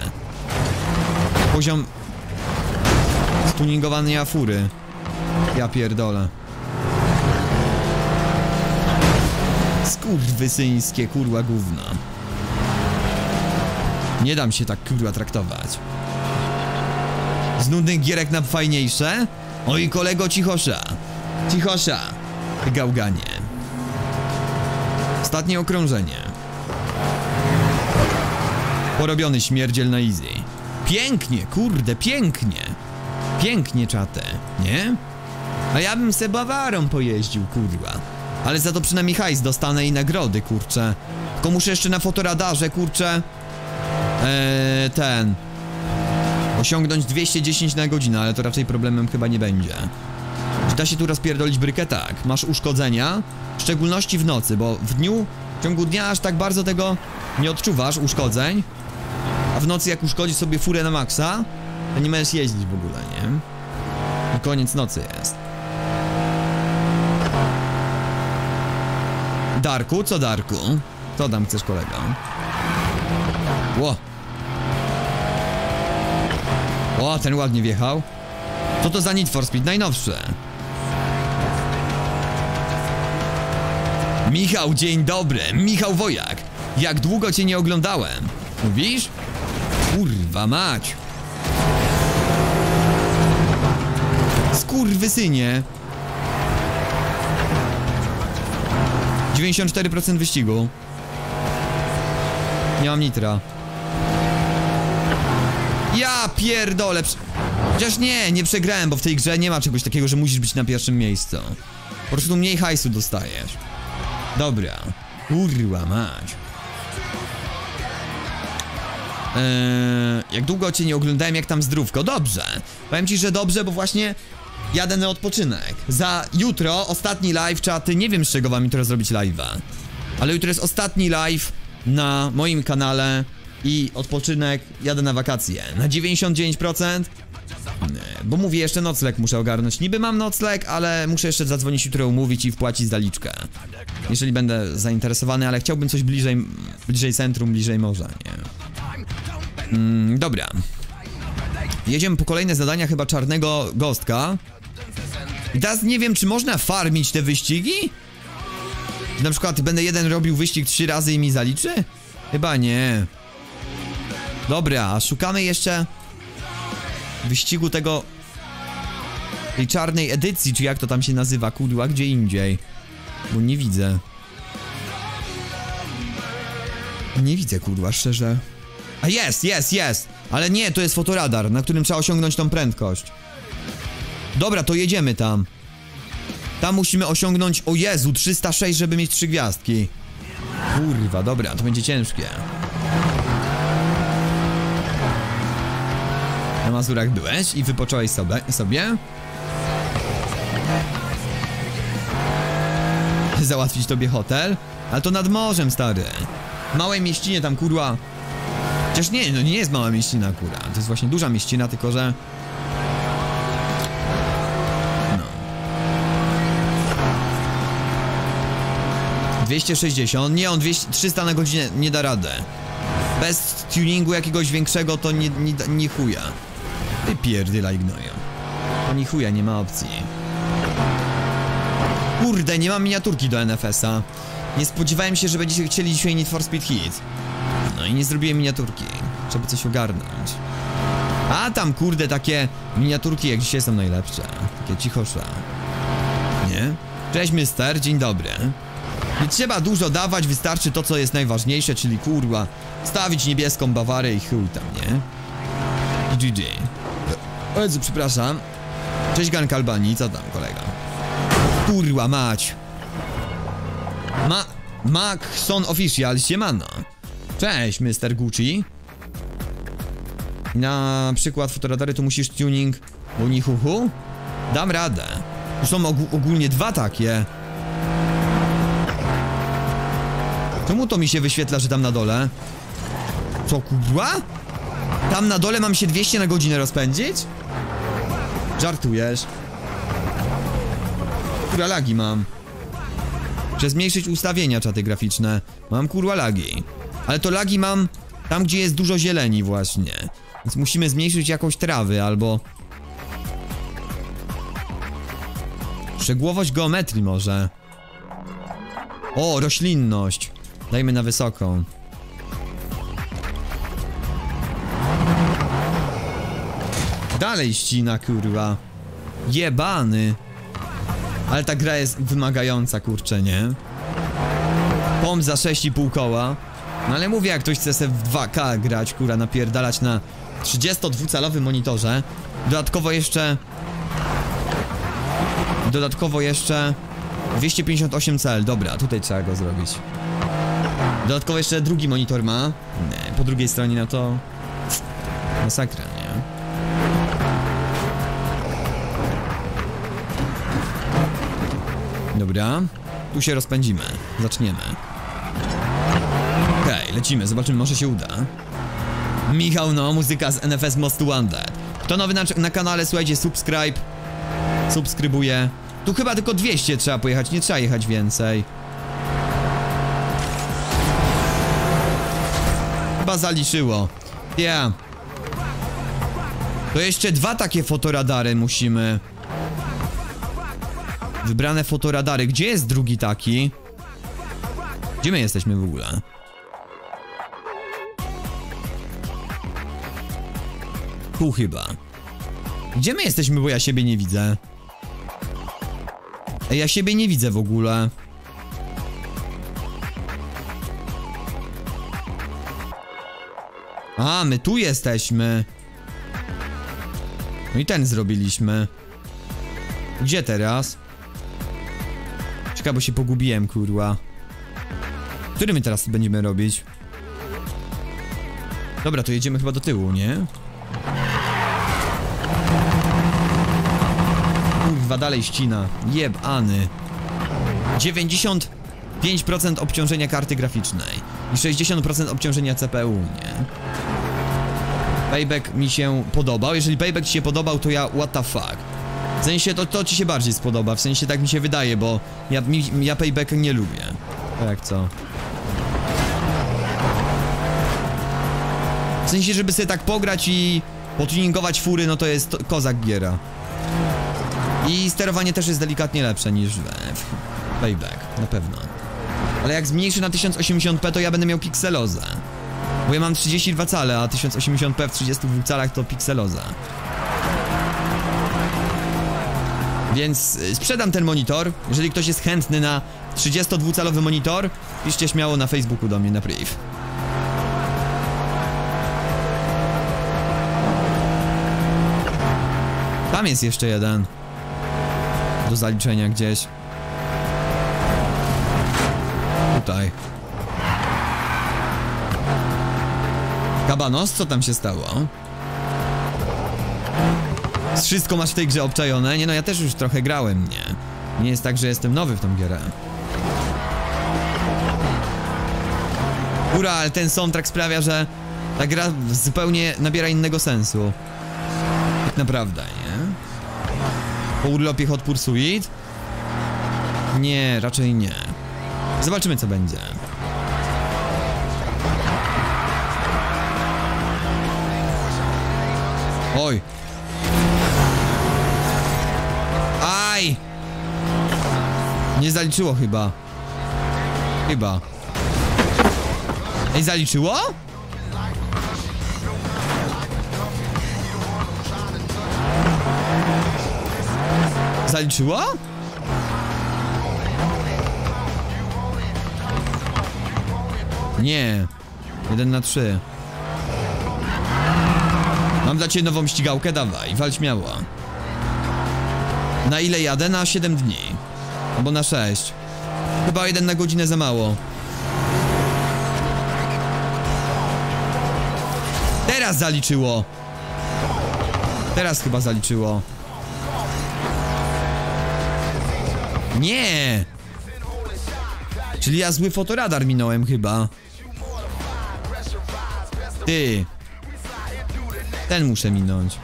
Poziom stuningowanej afury. Ja pierdolę. Skurwysyńskie kurwa gówno. Nie dam się tak kurwa traktować. Z nudnych gierek na fajniejsze? Oj, kolego, cichosza. Cichosza. Gałganie. Ostatnie okrążenie. Porobiony śmierdziel na easy. Pięknie, kurde, pięknie. Pięknie, czatę, nie? A ja bym se Bawarą pojeździł, kurwa. Ale za to przynajmniej hajs dostanę i nagrody, kurczę. Tylko muszę jeszcze na fotoradarze, kurczę, Eee, ten osiągnąć dwieście dziesięć na godzinę, ale to raczej problemem chyba nie będzie. Czy da się tu rozpierdolić brykę? Tak, masz uszkodzenia. W szczególności w nocy, bo w dniu, w ciągu dnia aż tak bardzo tego nie odczuwasz, uszkodzeń. A w nocy jak uszkodzisz sobie furę na maksa, to nie możesz jeździć w ogóle, nie? I koniec nocy jest. Darku, co Darku? Co tam chcesz, kolego? Ło! O, ten ładnie wjechał. Co to za Need for Speed? Najnowsze. Michał, dzień dobry. Michał Wojak. Jak długo cię nie oglądałem. Mówisz? Kurwa mać. Skurwysynie. dziewięćdziesiąt cztery procent wyścigu. Nie mam nitra. Ja pierdolę. Chociaż nie, nie przegrałem, bo w tej grze nie ma czegoś takiego, że musisz być na pierwszym miejscu. Po prostu mniej hajsu dostajesz. Dobra. Kurwa mać. Eee, jak długo cię nie oglądałem, jak tam zdrówko? Dobrze. Powiem ci, że dobrze, bo właśnie jadę na odpoczynek. Za jutro ostatni live, czaty. Nie wiem, z czego wam jutro zrobić live'a. Ale jutro jest ostatni live na moim kanale i odpoczynek, jadę na wakacje. Na dziewięćdziesiąt dziewięć procent. Bo mówię, jeszcze nocleg muszę ogarnąć. Niby mam nocleg, ale muszę jeszcze zadzwonić jutro, umówić i wpłacić zaliczkę. Jeżeli będę zainteresowany, ale chciałbym coś bliżej, bliżej centrum, bliżej morza, nie? Mm, dobra. Jedziemy po kolejne zadania chyba czarnego gostka. I teraz nie wiem, czy można farmić te wyścigi? Na przykład będę jeden robił wyścig trzy razy i mi zaliczy? Chyba nie. Dobra, szukamy jeszcze wyścigu tego, tej czarnej edycji, czy jak to tam się nazywa, kudła, gdzie indziej. Bo nie widzę. Nie widzę, kurwa, szczerze. A jest, jest, jest. Ale nie, to jest fotoradar, na którym trzeba osiągnąć tą prędkość. Dobra, to jedziemy tam. Tam musimy osiągnąć, o Jezu, trzysta sześć, żeby mieć trzy gwiazdki. Kurwa, dobra, to będzie ciężkie. Na Mazurach byłeś i wypocząłeś sobie, sobie? Załatwić tobie hotel? Ale to nad morzem, stary. W małej mieścinie tam, kurwa. Chociaż nie, no nie jest mała mieścina, kurwa. To jest właśnie duża mieścina, tylko że... No. dwieście sześćdziesiąt. Nie, on dwieście, trzysta na godzinę nie da radę. Bez tuningu jakiegoś większego to nie, nie, nie chuja. Ty pierdylaj gnoju. To nie chuja, nie ma opcji. Kurde, nie mam miniaturki do N F S a. Nie spodziewałem się, że będziecie chcieli dzisiaj Need for Speed Heat. No i nie zrobiłem miniaturki. Trzeba coś ogarnąć. A tam kurde takie miniaturki jak dzisiaj są najlepsze. Takie cichosza. Nie? Cześć mister, dzień dobry. Nie trzeba dużo dawać, wystarczy to, co jest najważniejsze, czyli kurwa stawić niebieską Bawarę i chuj tam, nie? G G. O Jezu, przepraszam. Cześć Gank Albanii, co tam kolega? Kurwa mać. Ma... Maxon Official, siemano. Cześć mister Gucci. Na przykład fotoradary to musisz tuning unichuchu? Dam radę. Tu są og ogólnie dwa takie. Czemu to mi się wyświetla, że tam na dole? Co kurwa? Tam na dole mam się dwieście na godzinę rozpędzić? Żartujesz? Kurwa lagi mam. Muszę zmniejszyć ustawienia, czaty graficzne. Mam kurwa lagi. Ale to lagi mam tam, gdzie jest dużo zieleni właśnie. Więc musimy zmniejszyć jakąś trawy albo... Szczegółowość geometrii może. O, roślinność. Dajmy na wysoką. Dalej ścina, kurwa. Jebany. Ale ta gra jest wymagająca, kurczę, nie? Pomp za sześć i pół koła. No ale mówię, jak ktoś chce se w dwa K grać, kurwa, napierdalać na trzydziestodwucalowym monitorze. Dodatkowo jeszcze... Dodatkowo jeszcze... dwieście pięćdziesiąt osiem cel, dobra, tutaj trzeba go zrobić. Dodatkowo jeszcze drugi monitor ma. Nie, po drugiej stronie na to... Masakra, nie? Dobra. Tu się rozpędzimy. Zaczniemy. Okej, okay, lecimy, zobaczymy, może się uda. Michał, no, muzyka z N F S Most Wanted. Kto nowy na, na kanale, słuchajcie, subscribe. Subskrybuję. Tu chyba tylko dwieście trzeba pojechać, nie trzeba jechać więcej. chyba zaliczyło. Ja. Yeah. To jeszcze dwa takie fotoradary musimy. Wybrane fotoradary. Gdzie jest drugi taki? Gdzie my jesteśmy w ogóle? Tu chyba. Gdzie my jesteśmy, bo ja siebie nie widzę. Ja siebie nie widzę w ogóle. A, my tu jesteśmy. No i ten zrobiliśmy. Gdzie teraz? Czekaj, bo się pogubiłem, kurwa. Który my teraz będziemy robić? Dobra, to jedziemy chyba do tyłu, nie? Kurwa, dalej ścina. Jebany. dziewięćdziesiąt pięć procent obciążenia karty graficznej i sześćdziesiąt procent obciążenia C P U, nie? Payback mi się podobał. Jeżeli Payback ci się podobał, to ja what the fuck. W sensie to, to ci się bardziej spodoba. W sensie tak mi się wydaje, bo ja, mi, ja Payback nie lubię. Tak co? W sensie, żeby sobie tak pograć i potuningować fury, no to jest kozak giera. I sterowanie też jest delikatnie lepsze niż w Payback, na pewno. Ale jak zmniejszy na tysiąc osiemdziesiąt p, to ja będę miał pikselozę. Bo ja mam trzydzieści dwa cale, a tysiąc osiemdziesiąt p w trzydziestu dwóch calach to pikseloza. Więc sprzedam ten monitor. Jeżeli ktoś jest chętny na trzydziestodwucalowy monitor, piszcie śmiało na Facebooku do mnie, na priv. Tam jest jeszcze jeden do zaliczenia gdzieś. Tutaj. Kabanos, co tam się stało? Wszystko masz w tej grze obczajone? Nie no, ja też już trochę grałem, nie? Nie jest tak, że jestem nowy w tą gierę. Ura, ale ten soundtrack sprawia, że ta gra zupełnie nabiera innego sensu. Tak naprawdę, nie? Po urlopie Hot Pursuit? Nie, raczej nie. Zobaczymy, co będzie. Oj. Aj. Nie zaliczyło chyba. Chyba. Ej, zaliczyło? Zaliczyło? Nie. jeden na trzy. Mam dla ciebie nową ścigałkę, dawaj, wal śmiało. Na ile jadę? Na siedem dni. Albo na sześć. Chyba jeden na godzinę za mało. Teraz zaliczyło. Teraz chyba zaliczyło. Nie. Czyli ja zły fotoradar minąłem chyba. Ty. Ten muszę minąć.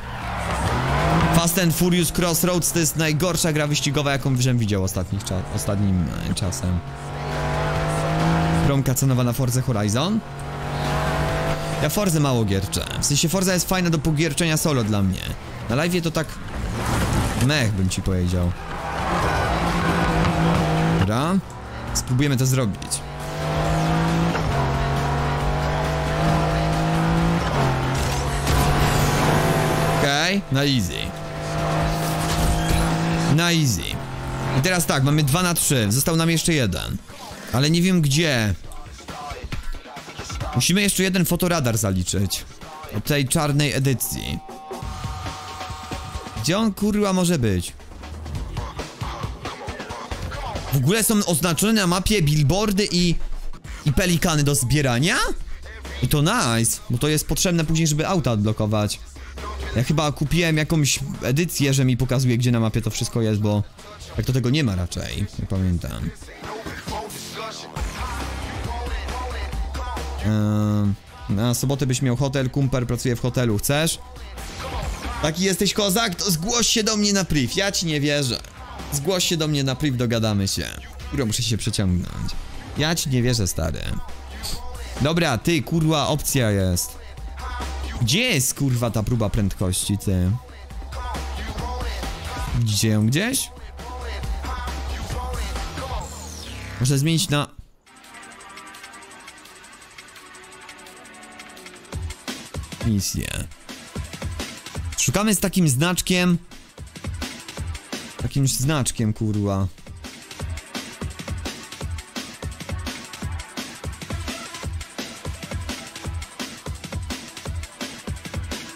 Fast and Furious Crossroads to jest najgorsza gra wyścigowa, jaką żem widział ostatnich cza ostatnim e, czasem. Promka cenowa na Forza Horizon? Ja Forzę mało gierczę. W sensie Forza jest fajna do pogierczenia solo dla mnie. Na live'ie to tak... mech bym ci powiedział. Dobra. Spróbujemy to zrobić. Na easy. Na easy. I teraz tak, mamy dwa na trzy. Został nam jeszcze jeden. Ale nie wiem gdzie. Musimy jeszcze jeden fotoradar zaliczyć. Od tej czarnej edycji. Gdzie on kurwa może być? W ogóle są oznaczone na mapie billboardy i, i pelikany do zbierania? I to nice, bo to jest potrzebne później, żeby auta odblokować. Ja chyba kupiłem jakąś edycję, że mi pokazuje, gdzie na mapie to wszystko jest, bo tak to tego nie ma raczej, nie pamiętam. Eee, na sobotę byś miał hotel, kumper pracuje w hotelu, chcesz? Taki jesteś kozak? To zgłoś się do mnie na priv, ja ci nie wierzę. Zgłoś się do mnie na priv, dogadamy się. Kurwa, muszę się przeciągnąć. Ja ci nie wierzę, stary. Dobra, ty, kurwa, opcja jest. Gdzie jest, kurwa, ta próba prędkości, ty? Widzicie ją gdzieś? Muszę zmienić na... misję. Szukamy z takim znaczkiem. Takim znaczkiem, kurwa.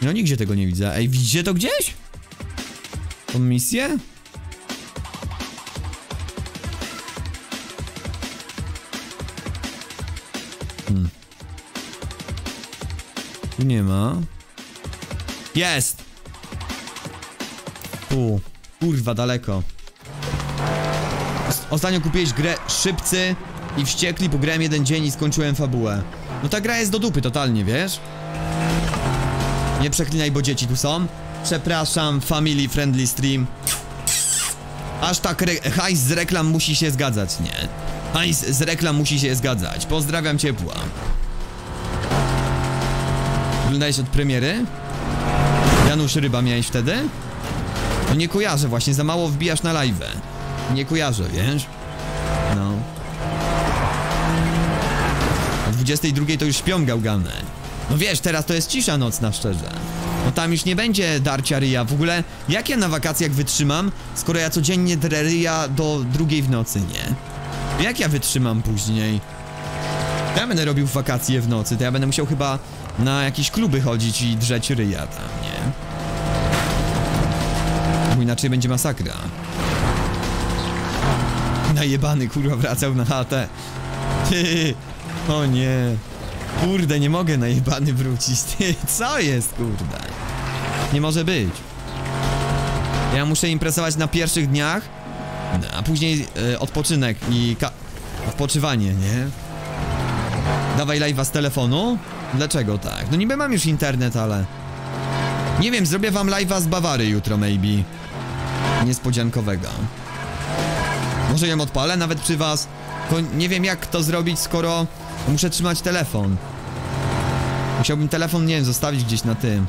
No nigdzie tego nie widzę. Ej, widzicie to gdzieś? Tą misję? Hmm. Tu nie ma. Jest! Tu. Kurwa, daleko. Ostatnio kupiłeś grę Szybcy i Wściekli, pograłem jeden dzień i skończyłem fabułę. No ta gra jest do dupy totalnie, wiesz? Nie przeklinaj, bo dzieci tu są. Przepraszam, family friendly stream. Aż tak hajs z reklam musi się zgadzać, nie? Hajs z reklam musi się zgadzać. Pozdrawiam ciepła. Oglądałeś od premiery? Janusz Ryba miałeś wtedy? No nie kojarzę właśnie, za mało wbijasz na live. Nie kojarzę, wiesz? No. O dwudziestej drugiej to już śpią gałgane. No wiesz, teraz to jest cisza nocna, szczerze. No tam już nie będzie darcia ryja. W ogóle, jak ja na wakacjach wytrzymam, skoro ja codziennie drę ryja do drugiej w nocy, nie? Jak ja wytrzymam później? Ja będę robił wakacje w nocy, to ja będę musiał chyba na jakieś kluby chodzić i drzeć ryja tam, nie? Bo inaczej będzie masakra. Najebany, kurwa, wracał na chatę. Ty, o nie. Kurde, nie mogę najebany wrócić. Ty, co jest, kurde? Nie może być. Ja muszę impresować na pierwszych dniach, a później y, odpoczynek i ka odpoczywanie, nie? Dawaj live'a z telefonu? Dlaczego tak? No niby mam już internet, ale... nie wiem, zrobię wam live'a z Bawary jutro, maybe. Niespodziankowego. Może ją odpalę nawet przy was. Tylko nie wiem, jak to zrobić, skoro muszę trzymać telefon. Musiałbym telefon, nie wiem, zostawić gdzieś na tym.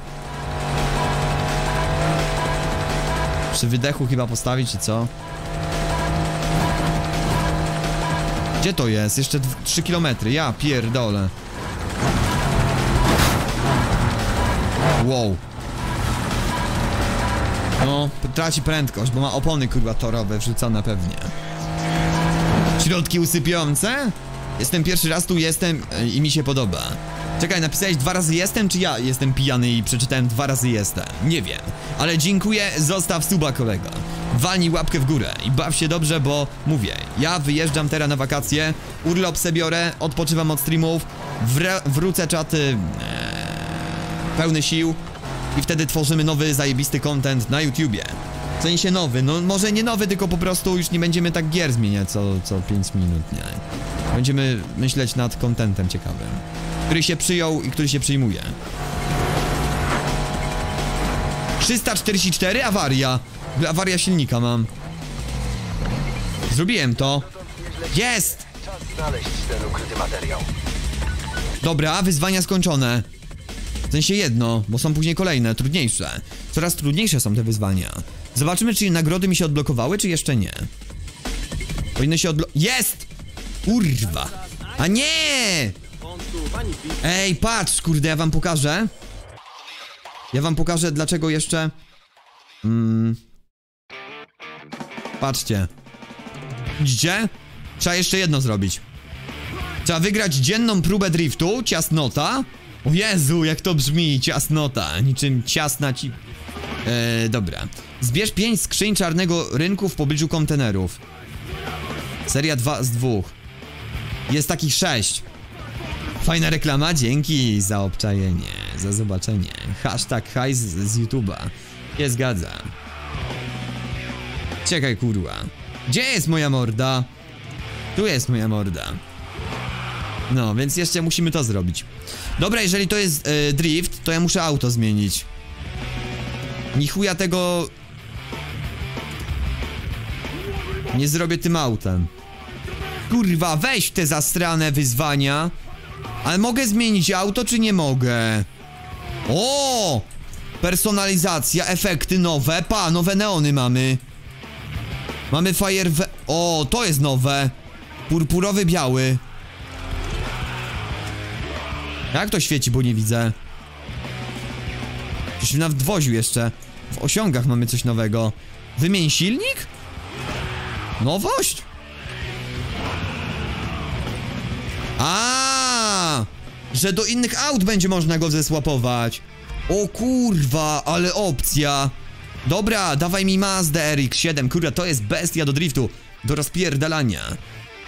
Przy wydechu chyba postawić i co? Gdzie to jest? Jeszcze trzy kilometry. Ja pierdolę. Wow. No, traci prędkość, bo ma opony, kurwa, torowe wrzucone pewnie. Środki usypiające? Jestem pierwszy raz, tu jestem i mi się podoba. Czekaj, napisałeś dwa razy jestem, czy ja jestem pijany i przeczytałem dwa razy jestem? Nie wiem, ale dziękuję, zostaw suba, kolego. Walnij łapkę w górę i baw się dobrze, bo mówię, ja wyjeżdżam teraz na wakacje, urlop se biorę, odpoczywam od streamów, wrócę czaty ee, pełny sił. I wtedy tworzymy nowy, zajebisty content na YouTubie. W sensie nowy, no może nie nowy, tylko po prostu już nie będziemy tak gier zmieniać co, co pięć minut, nie? Będziemy myśleć nad contentem ciekawym, który się przyjął i który się przyjmuje. trzysta czterdzieści cztery? Awaria. Awaria silnika mam. Zrobiłem to. Jest! Dobra, wyzwania skończone. W sensie jedno, bo są później kolejne, trudniejsze. Coraz trudniejsze są te wyzwania. Zobaczymy, czy nagrody mi się odblokowały, czy jeszcze nie. Powinny się odblo... jest! Kurwa! A nie! Ej, patrz, kurde, ja wam pokażę. Ja wam pokażę, dlaczego jeszcze... Mm. Patrzcie. Widzicie? Trzeba jeszcze jedno zrobić. Trzeba wygrać dzienną próbę driftu, ciasnota. O Jezu, jak to brzmi, ciasnota, niczym ciasna ci... Eee, dobra. Zbierz pięć skrzyń czarnego rynku w pobliżu kontenerów. Seria dwa z dwóch. Jest takich sześć. Fajna reklama, dzięki za obczajenie, za zobaczenie. Hashtag hajs z YouTube'a. Nie zgadza. Czekaj, kurwa. Gdzie jest moja morda? Tu jest moja morda. No, więc jeszcze musimy to zrobić. Dobra, jeżeli to jest y, drift, to ja muszę auto zmienić. Ni chuja tego... nie zrobię tym autem. Kurwa, weź te zastrane wyzwania. Ale mogę zmienić auto, czy nie mogę? O! Personalizacja, efekty nowe. Pa, nowe neony mamy. Mamy fajerwe... O, to jest nowe. Purpurowy, biały. Jak to świeci, bo nie widzę. Jesteśmy na wdwoziu jeszcze. W osiągach mamy coś nowego. Wymień silnik? Nowość? A, że do innych aut będzie można go zesłapować. O kurwa, ale opcja. Dobra, dawaj mi Mazdę R X siedem. Kurwa, to jest bestia do driftu. Do rozpierdalania.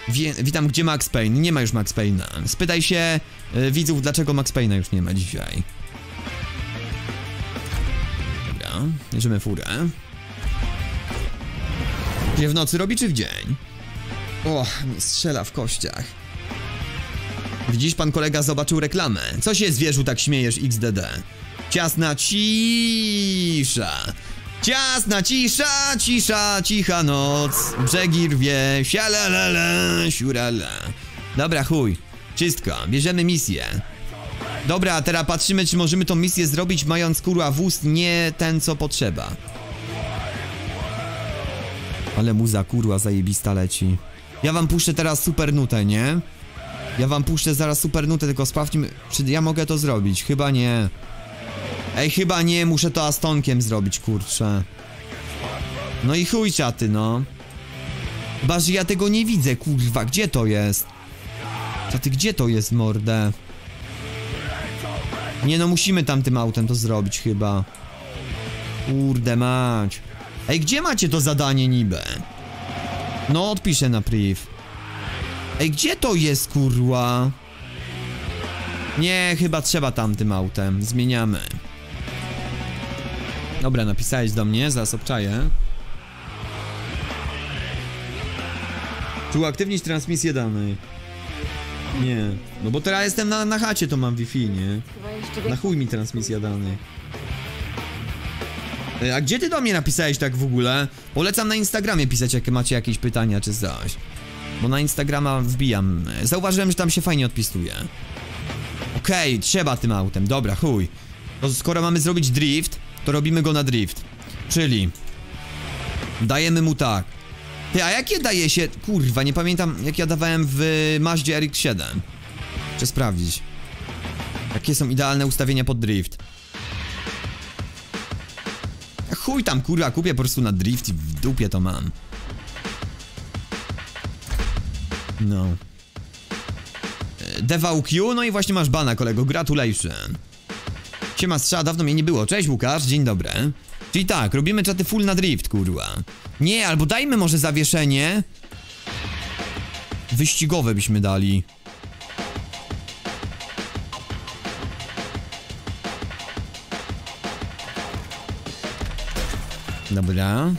Wie, witam, gdzie Max Payne? Nie ma już Max Payne'a. Spytaj się y, widzów, dlaczego Max Payne'a już nie ma dzisiaj. Dobra, bierzemy furę. Gdzie w nocy robi, czy w dzień? O, mnie strzela w kościach. Widzisz, pan kolega zobaczył reklamę. Co się, zwierzu, tak śmiejesz, X D D? Ciasna cisza. Ciasna cisza, cisza, cicha noc. Brzegi rwie, sialalala, siurala. Dobra, chuj, wszystko, bierzemy misję. Dobra, teraz patrzymy, czy możemy tą misję zrobić, mając, kurwa, wóz nie ten, co potrzeba. Ale muza, kurwa, zajebista leci. Ja wam puszczę teraz super nutę, nie? Ja wam puszczę zaraz super nutę, tylko sprawdźmy, czy ja mogę to zrobić. Chyba nie. Ej, chyba nie, muszę to Astonkiem zrobić, kurczę. No i chuj, czaty, no. Chyba, że ja tego nie widzę, kurwa, gdzie to jest? Czaty, gdzie to jest, mordę? Nie no, musimy tamtym autem to zrobić chyba. Kurde mać. Ej, gdzie macie to zadanie niby? No, odpiszę na priv. Ej, gdzie to jest, kurwa? Nie, chyba trzeba tamtym autem. Zmieniamy. Dobra, napisałeś do mnie, zaraz obczaję. Czy uaktywnić transmisję danych? Nie. No bo teraz jestem na, na chacie, to mam Wi-Fi, nie? Na chuj mi transmisja danych. A gdzie ty do mnie napisałeś tak w ogóle? Polecam na Instagramie pisać, jak macie jakieś pytania czy coś. Bo na Instagrama wbijam. Zauważyłem, że tam się fajnie odpisuje. Okej, okay, trzeba tym autem, dobra, chuj. To skoro mamy zrobić drift, to robimy go na drift. Czyli dajemy mu tak. Ty, a jakie daje się... Kurwa, nie pamiętam, jak ja dawałem w Mazdzie R X siedem. Muszę sprawdzić, jakie są idealne ustawienia pod drift. Chuj tam, kurwa, kupię po prostu na drift i w dupie to mam. No. D V Q, no i właśnie masz bana, kolego, gratulation. Siema, Strza, dawno mnie nie było. Cześć, Łukasz, dzień dobry. Czyli tak, robimy czaty full na drift, kurwa. Nie, albo dajmy może zawieszenie wyścigowe byśmy dali. Dobra.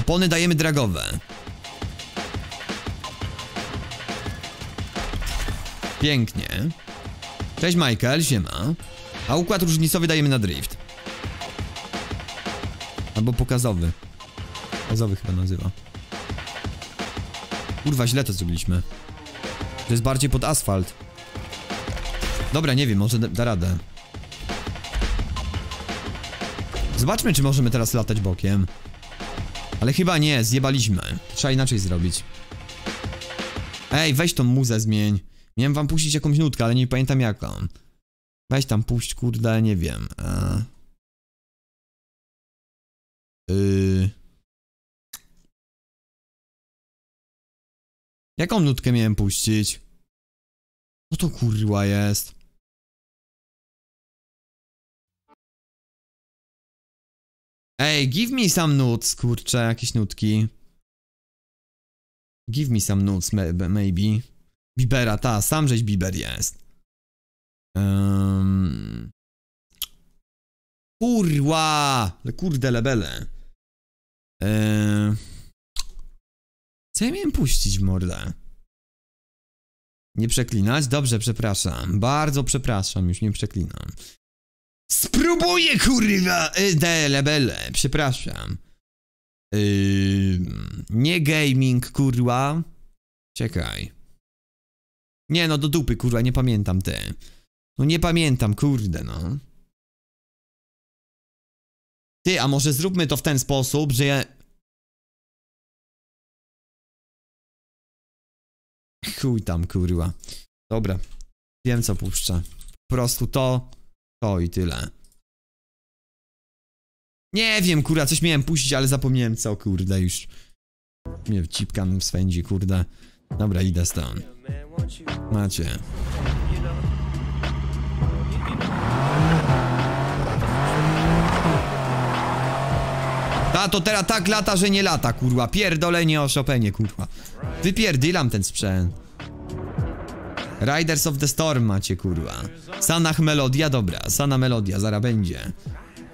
Opony dajemy dragowe. Pięknie. Cześć, Michael, siema. A układ różnicowy dajemy na drift. Albo pokazowy. Pokazowy chyba nazywa. Kurwa, źle to zrobiliśmy. To jest bardziej pod asfalt. Dobra, nie wiem, może da radę. Zobaczmy, czy możemy teraz latać bokiem. Ale chyba nie, zjebaliśmy. Trzeba inaczej zrobić. Ej, weź tą muzę zmień. Miałem wam puścić jakąś nutkę, ale nie pamiętam jaką. Weź tam puść, kurde, nie wiem. A... Yy... Jaką nutkę miałem puścić? No to kurwa jest. Ej, give me some nuts, kurczę, jakieś nutki. Give me some nuts, maybe. Bibera, ta, sam żeś Biber jest. Um... Kurwa! Kurde lebele. Eee... Co ja miałem puścić w mordę? Nie przeklinać? Dobrze, przepraszam. Bardzo przepraszam, już nie przeklinam. Spróbuję, kurwa! De lebele, przepraszam. Eee... Nie gaming, kurwa. Czekaj. Nie no, do dupy, kurwa, nie pamiętam te. No nie pamiętam, kurde, no. Ty, a może zróbmy to w ten sposób, że ja... Chuj tam, kurwa. Dobra. Wiem, co puszczę. Po prostu to, to i tyle. Nie wiem, kurwa, coś miałem puścić, ale zapomniałem co, kurde, już. Mnie cipkam swędzi, kurde. Dobra, idę stąd. Macie. Tato teraz tak lata, że nie lata, kurwa. Pierdolenie o Chopinie, kurwa. Wypierdylam ten sprzęt. Riders of the Storm macie, kurwa. Sanach melodia, dobra. Sana melodia, zaraz będzie.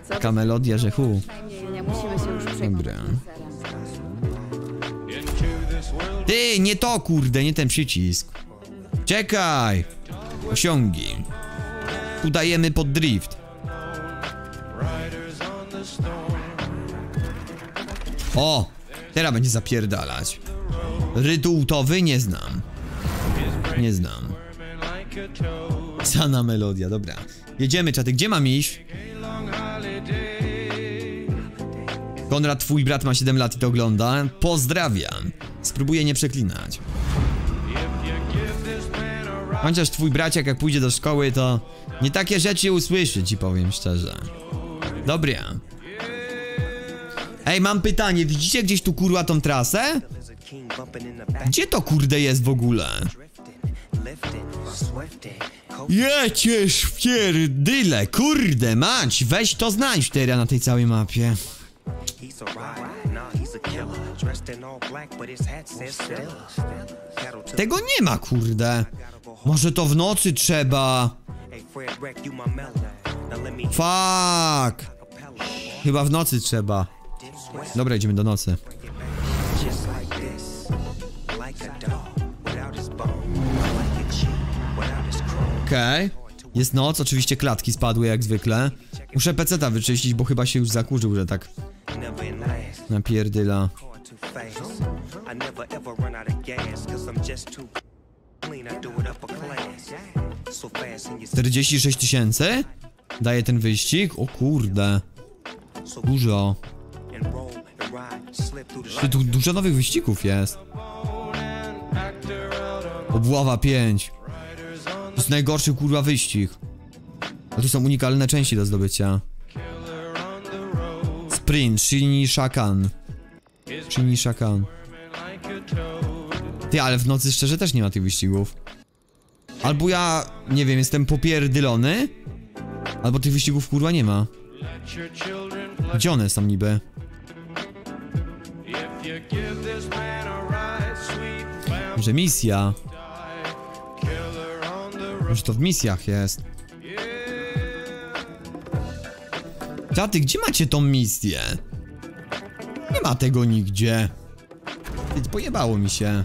Taka melodia, że hu. Dobra. Ty, nie to, kurde, nie ten przycisk. Czekaj. Osiągi. Udajemy pod drift. O! Teraz będzie zapierdalać. Rytuł to wy nie znam. Nie znam. Sana melodia, dobra. Jedziemy, czaty, gdzie mam iść? Konrad, twój brat ma siedem lat i to ogląda. Pozdrawiam. Spróbuję nie przeklinać. Chociaż twój braciak jak pójdzie do szkoły, to nie takie rzeczy usłyszy, ci powiem szczerze. Dobra. Ej, mam pytanie, widzicie gdzieś tu, kurwa, tą trasę? Gdzie to, kurde, jest w ogóle? Jecież w pierdyle, kurde, mać, weź to znajdź teraz na tej całej mapie. Tego nie ma, kurde. Może to w nocy trzeba. Fuck. Chyba w nocy trzeba. Dobra, idziemy do nocy. Okej, okay. Jest noc, oczywiście klatki spadły jak zwykle. Muszę peceta wyczyścić, bo chyba się już zakurzył, że tak napierdyla. czterdzieści sześć tysięcy? Daje ten wyścig? O kurde. Dużo. Tu dużo nowych wyścigów jest. Obława pięć. To jest najgorszy, kurwa, wyścig. A tu są unikalne części do zdobycia. Sprint, Shini Shakan. Shini Shakan. Ty, ale w nocy szczerze też nie ma tych wyścigów. Albo ja, nie wiem, jestem popierdylony. Albo tych wyścigów, kurwa, nie ma. Gdzie one są niby? Może misja? Może to w misjach jest? Taty, gdzie macie tą misję? Nie ma tego nigdzie. Więc pojebało mi się.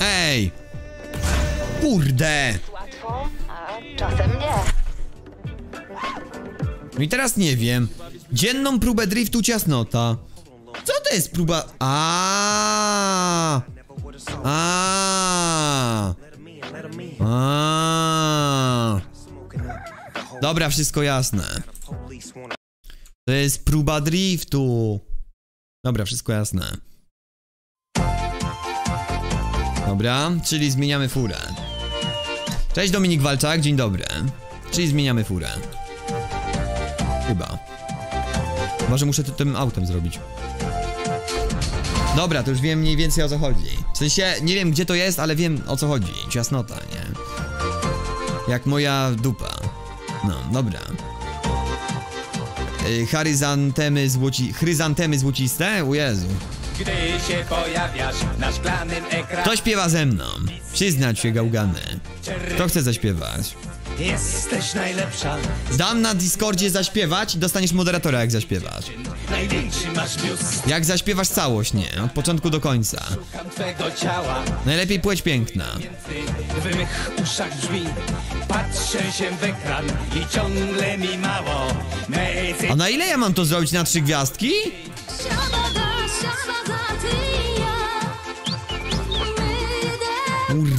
Ej! Kurde! Łatwo, a czasem nie. No i teraz nie wiem. Dzienną próbę driftu ciasnota. Co to jest próba? Aaaa! Aaaa! Aaaa! Dobra, wszystko jasne. To jest próba driftu. Dobra, wszystko jasne. Dobra, czyli zmieniamy furę. Cześć Dominik Walczak, dzień dobry. Czyli zmieniamy furę. Chyba. Chyba, że muszę to tym autem zrobić. Dobra, to już wiem mniej więcej o co chodzi. W sensie, nie wiem gdzie to jest, ale wiem o co chodzi. Ciasnota, nie? Jak moja dupa. No, dobra. Yy, Charyzantemy złoci... Chryzantemy złociste? O Jezu. Gdy się pojawiasz na szklanym ekranie. To śpiewa ze mną. Przyznać się, gałgany. Kto chce zaśpiewać? Jesteś najlepsza. Dam na Discordzie zaśpiewać i dostaniesz moderatora jak zaśpiewasz. Największy masz biust. Jak zaśpiewasz całość, nie? Od początku do końca. Szukam twego ciała. Najlepiej płeć piękna. W mych uszach brzmi. Patrzę się w ekran i ciągle mi mało. Mezy... A na ile ja mam to zrobić? Na trzy gwiazdki? Siada, siada, siada, ty, ja.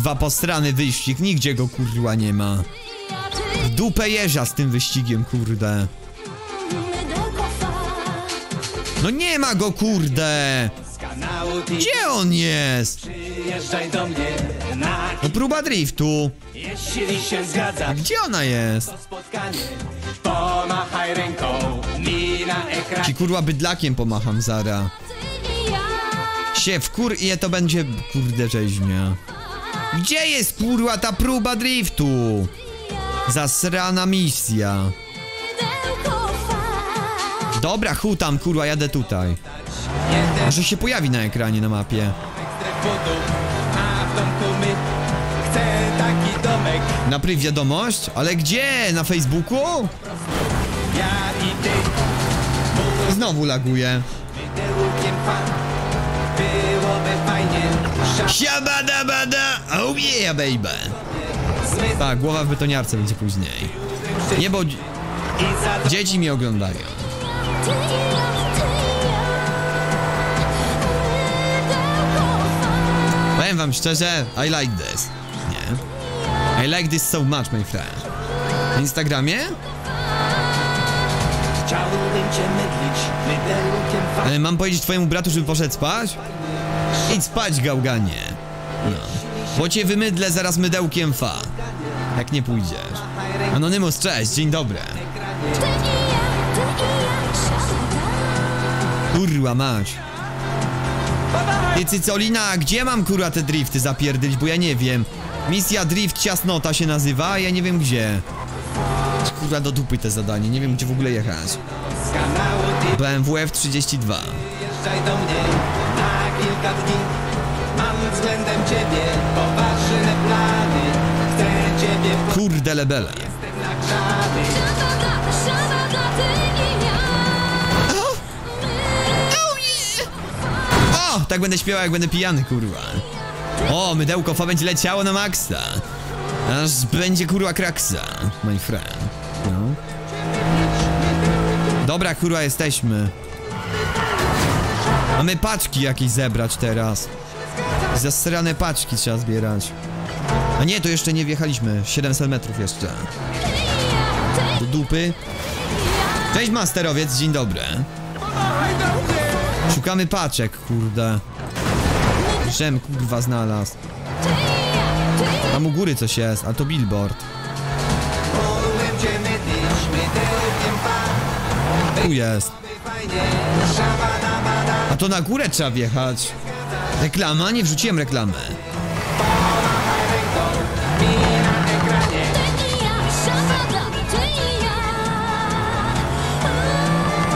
kurwa postrany wyścig, nigdzie go kurwa nie ma. W dupę jeża z tym wyścigiem, kurde. No nie ma go, kurde. Gdzie on jest? No próba driftu. A gdzie ona jest? Ci kurwa bydlakiem pomacham, zara. Się wkur i to będzie kurde rzeźnia. Gdzie jest kurwa ta próba driftu? Zasrana misja. Dobra, hutam, kurwa, jadę tutaj. Może się pojawi na ekranie, na mapie. Napryw wiadomość? Ale gdzie? Na Facebooku? Znowu laguje. Siabada bada, oh yeah baby. Tak, głowa w betoniarce będzie później. Nie, bo dzieci mnie oglądają. Powiem wam szczerze, I like this. Nie. I like this so much, my friend. Na Instagramie? E, mam powiedzieć twojemu bratu, żeby poszedł spać? Idź spać, gałganie. No. Bo cię wymydlę zaraz mydełkiem fa. Jak nie pójdziesz. Anonymous, cześć, dzień dobry. Kurwa mać. Ty cycolina, gdzie mam kurwa te drifty zapierdyć, bo ja nie wiem. Misja drift ciasnota się nazywa, a ja nie wiem gdzie. Kurwa do dupy te zadanie, nie wiem gdzie w ogóle jechać. B M W F trzydzieści dwa. Mam względem ciebie poważne plany. Chcę ciebie po... Kurde lebele. Jestem nagrzany. Oh. Oh yeah. O! Tak będę śpiewał jak będę pijany, kurwa. O, mydełko fa będzie leciało na maksa. Aż będzie kurwa kraksa, my friend. No. Dobra, kurwa, jesteśmy. Mamy paczki jakieś zebrać teraz. Zasrane paczki trzeba zbierać. A nie, to jeszcze nie wjechaliśmy. siedemset metrów jeszcze. Do dupy. Cześć masterowiec, dzień dobry. Szukamy paczek, kurde. Żem kurwa znalazł. Tam u góry coś jest, a to billboard. Tu jest. A to na górę trzeba wjechać. Reklama? Nie wrzuciłem reklamy.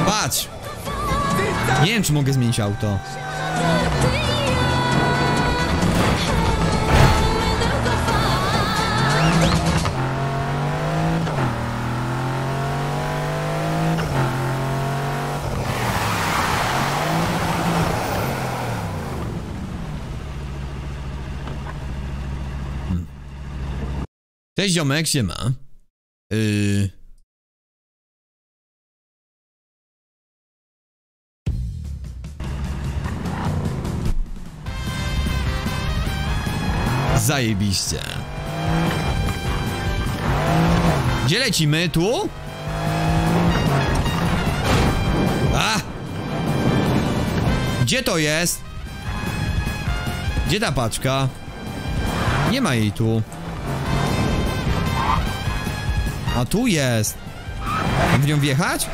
Patrz! Nie wiem, czy mogę zmienić auto. Cześć ziomek, siema. Yy... Zajebiście. Gdzie lecimy? Tu? A! Gdzie to jest? Gdzie ta paczka? Nie ma jej tu. A tu jest. Mam w nią wjechać?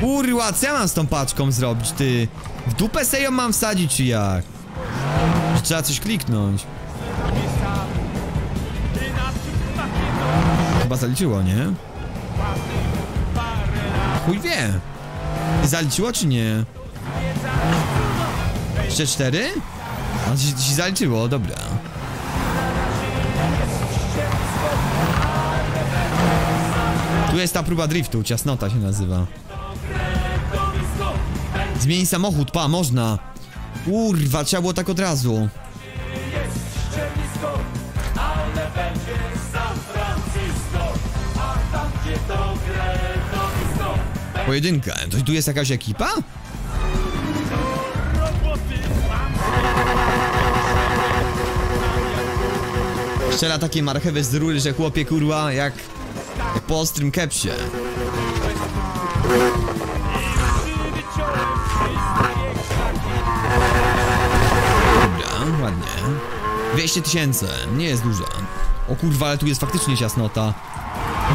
Kurwa, co ja mam z tą paczką zrobić, ty? W dupę se ją mam wsadzić, czy jak? Że trzeba coś kliknąć. Chyba zaliczyło, nie? Chuj wie. Zaliczyło, czy nie? Jeszcze cztery? A ci, ci zaliczyło, dobra. Tu jest ta próba driftu, ciasnota się nazywa. Zmień samochód, pa, można. Kurwa, trzeba było tak od razu. Pojedynka. To tu jest jakaś ekipa? Strzela takie marchewy z rury, że chłopie kurwa jak, jak po ostrym kepsie. Dobra, ładnie. dwieście tysięcy, nie jest dużo. O kurwa, ale tu jest faktycznie ciasnota.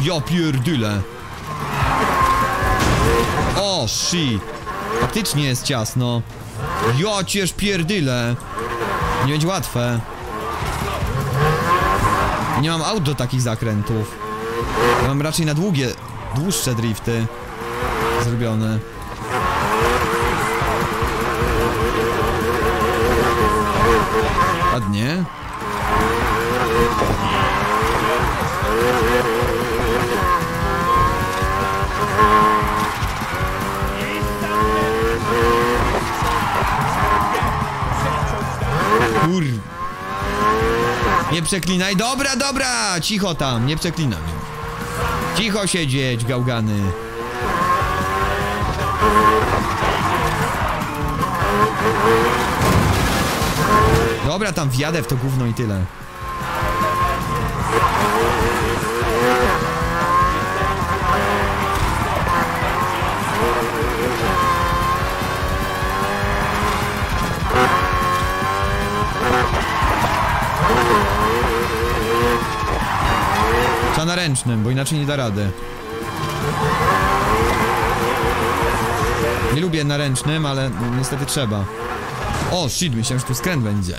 Ja pierdyle. O shit. Faktycznie jest ciasno. Ja cięż pierdyle. Nie będzie łatwe. Nie mam aut do takich zakrętów. Ja mam raczej na długie, dłuższe drifty zrobione. Ładnie. Kur... Nie przeklinaj, dobra, dobra, cicho tam, nie przeklinam. Cicho siedzieć, gałgany. Dobra, tam wjadę w to gówno i tyle. Trzeba na ręcznym, bo inaczej nie da rady. Nie lubię na ręcznym, ale niestety trzeba. O, shit, myślałem, że tu skręt będzie.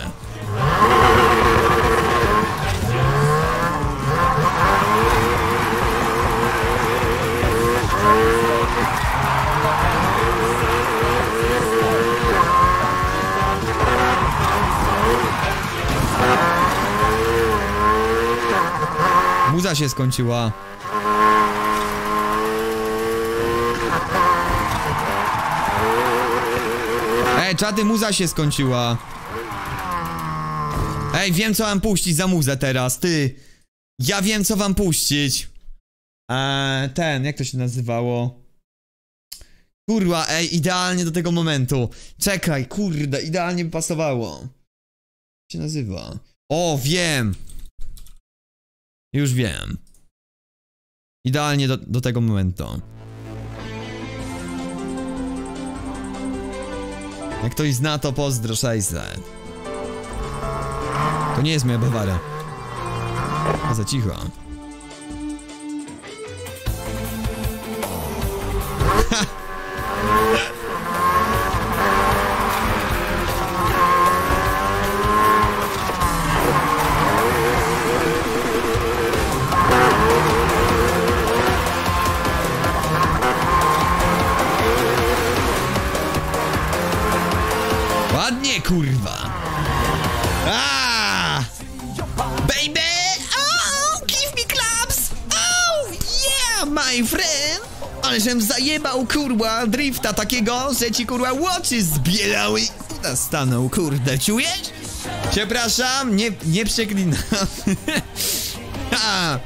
Muza się skończyła. Ej, czaty, muza się skończyła. Ej, wiem co wam puścić za muzę teraz, ty. Ja wiem co wam puścić. Eee, ten, jak to się nazywało? Kurwa, ej, idealnie do tego momentu. Czekaj, kurde, idealnie by pasowało. Jak się nazywa? O, wiem. Już wiem. Idealnie do, do tego momentu. Jak ktoś zna, to pozdro sześćset. To nie jest moja Bawara. A za cicho. Ładnie, kurwa. Aaaa! Baby! Oh, give me claps! Oh, yeah, my friend! Ale żem zajebał, kurwa, drifta takiego, że ci, kurwa, łoczy zbielały. Kuda stanął, kurde, czujesz? Przepraszam, nie, nie przeklinam. Ha!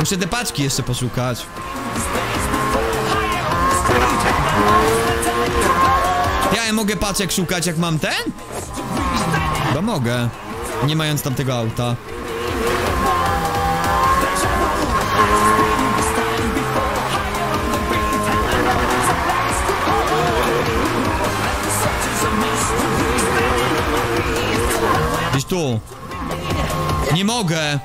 Muszę te paczki jeszcze poszukać. Ja mogę paczek szukać, jak mam ten? Bo mogę, nie mając tamtego auta. Gdzieś tu. Nie mogę.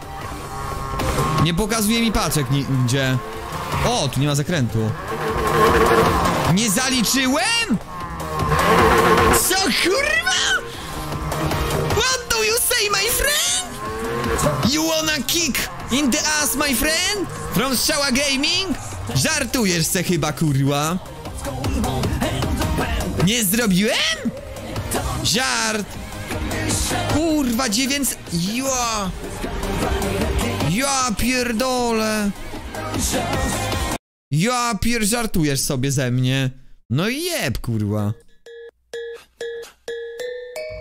Nie pokazuje mi paczek nigdzie. O, tu nie ma zakrętu. Nie zaliczyłem? Co kurwa? What do you say, my friend? You wanna kick in the ass, my friend? From Shała Gaming? Żartujesz se chyba, kurwa. Nie zrobiłem? Żart. Kurwa, dziewięć... Ja... Ja pierdolę. Ja pier... żartujesz sobie ze mnie. No i jeb, kurwa.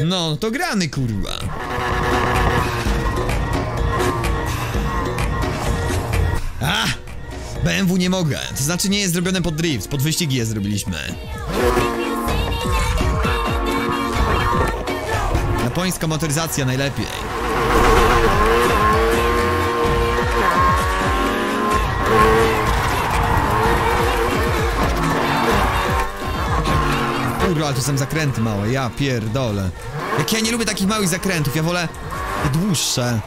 No, to grany, kurwa. B M W nie mogę, to znaczy nie jest zrobione pod drift, pod wyścigi je zrobiliśmy. Japońska motoryzacja najlepiej. Kurwa, ale tu są zakręty małe, ja pierdolę. Jak ja nie lubię takich małych zakrętów, ja wolę dłuższe.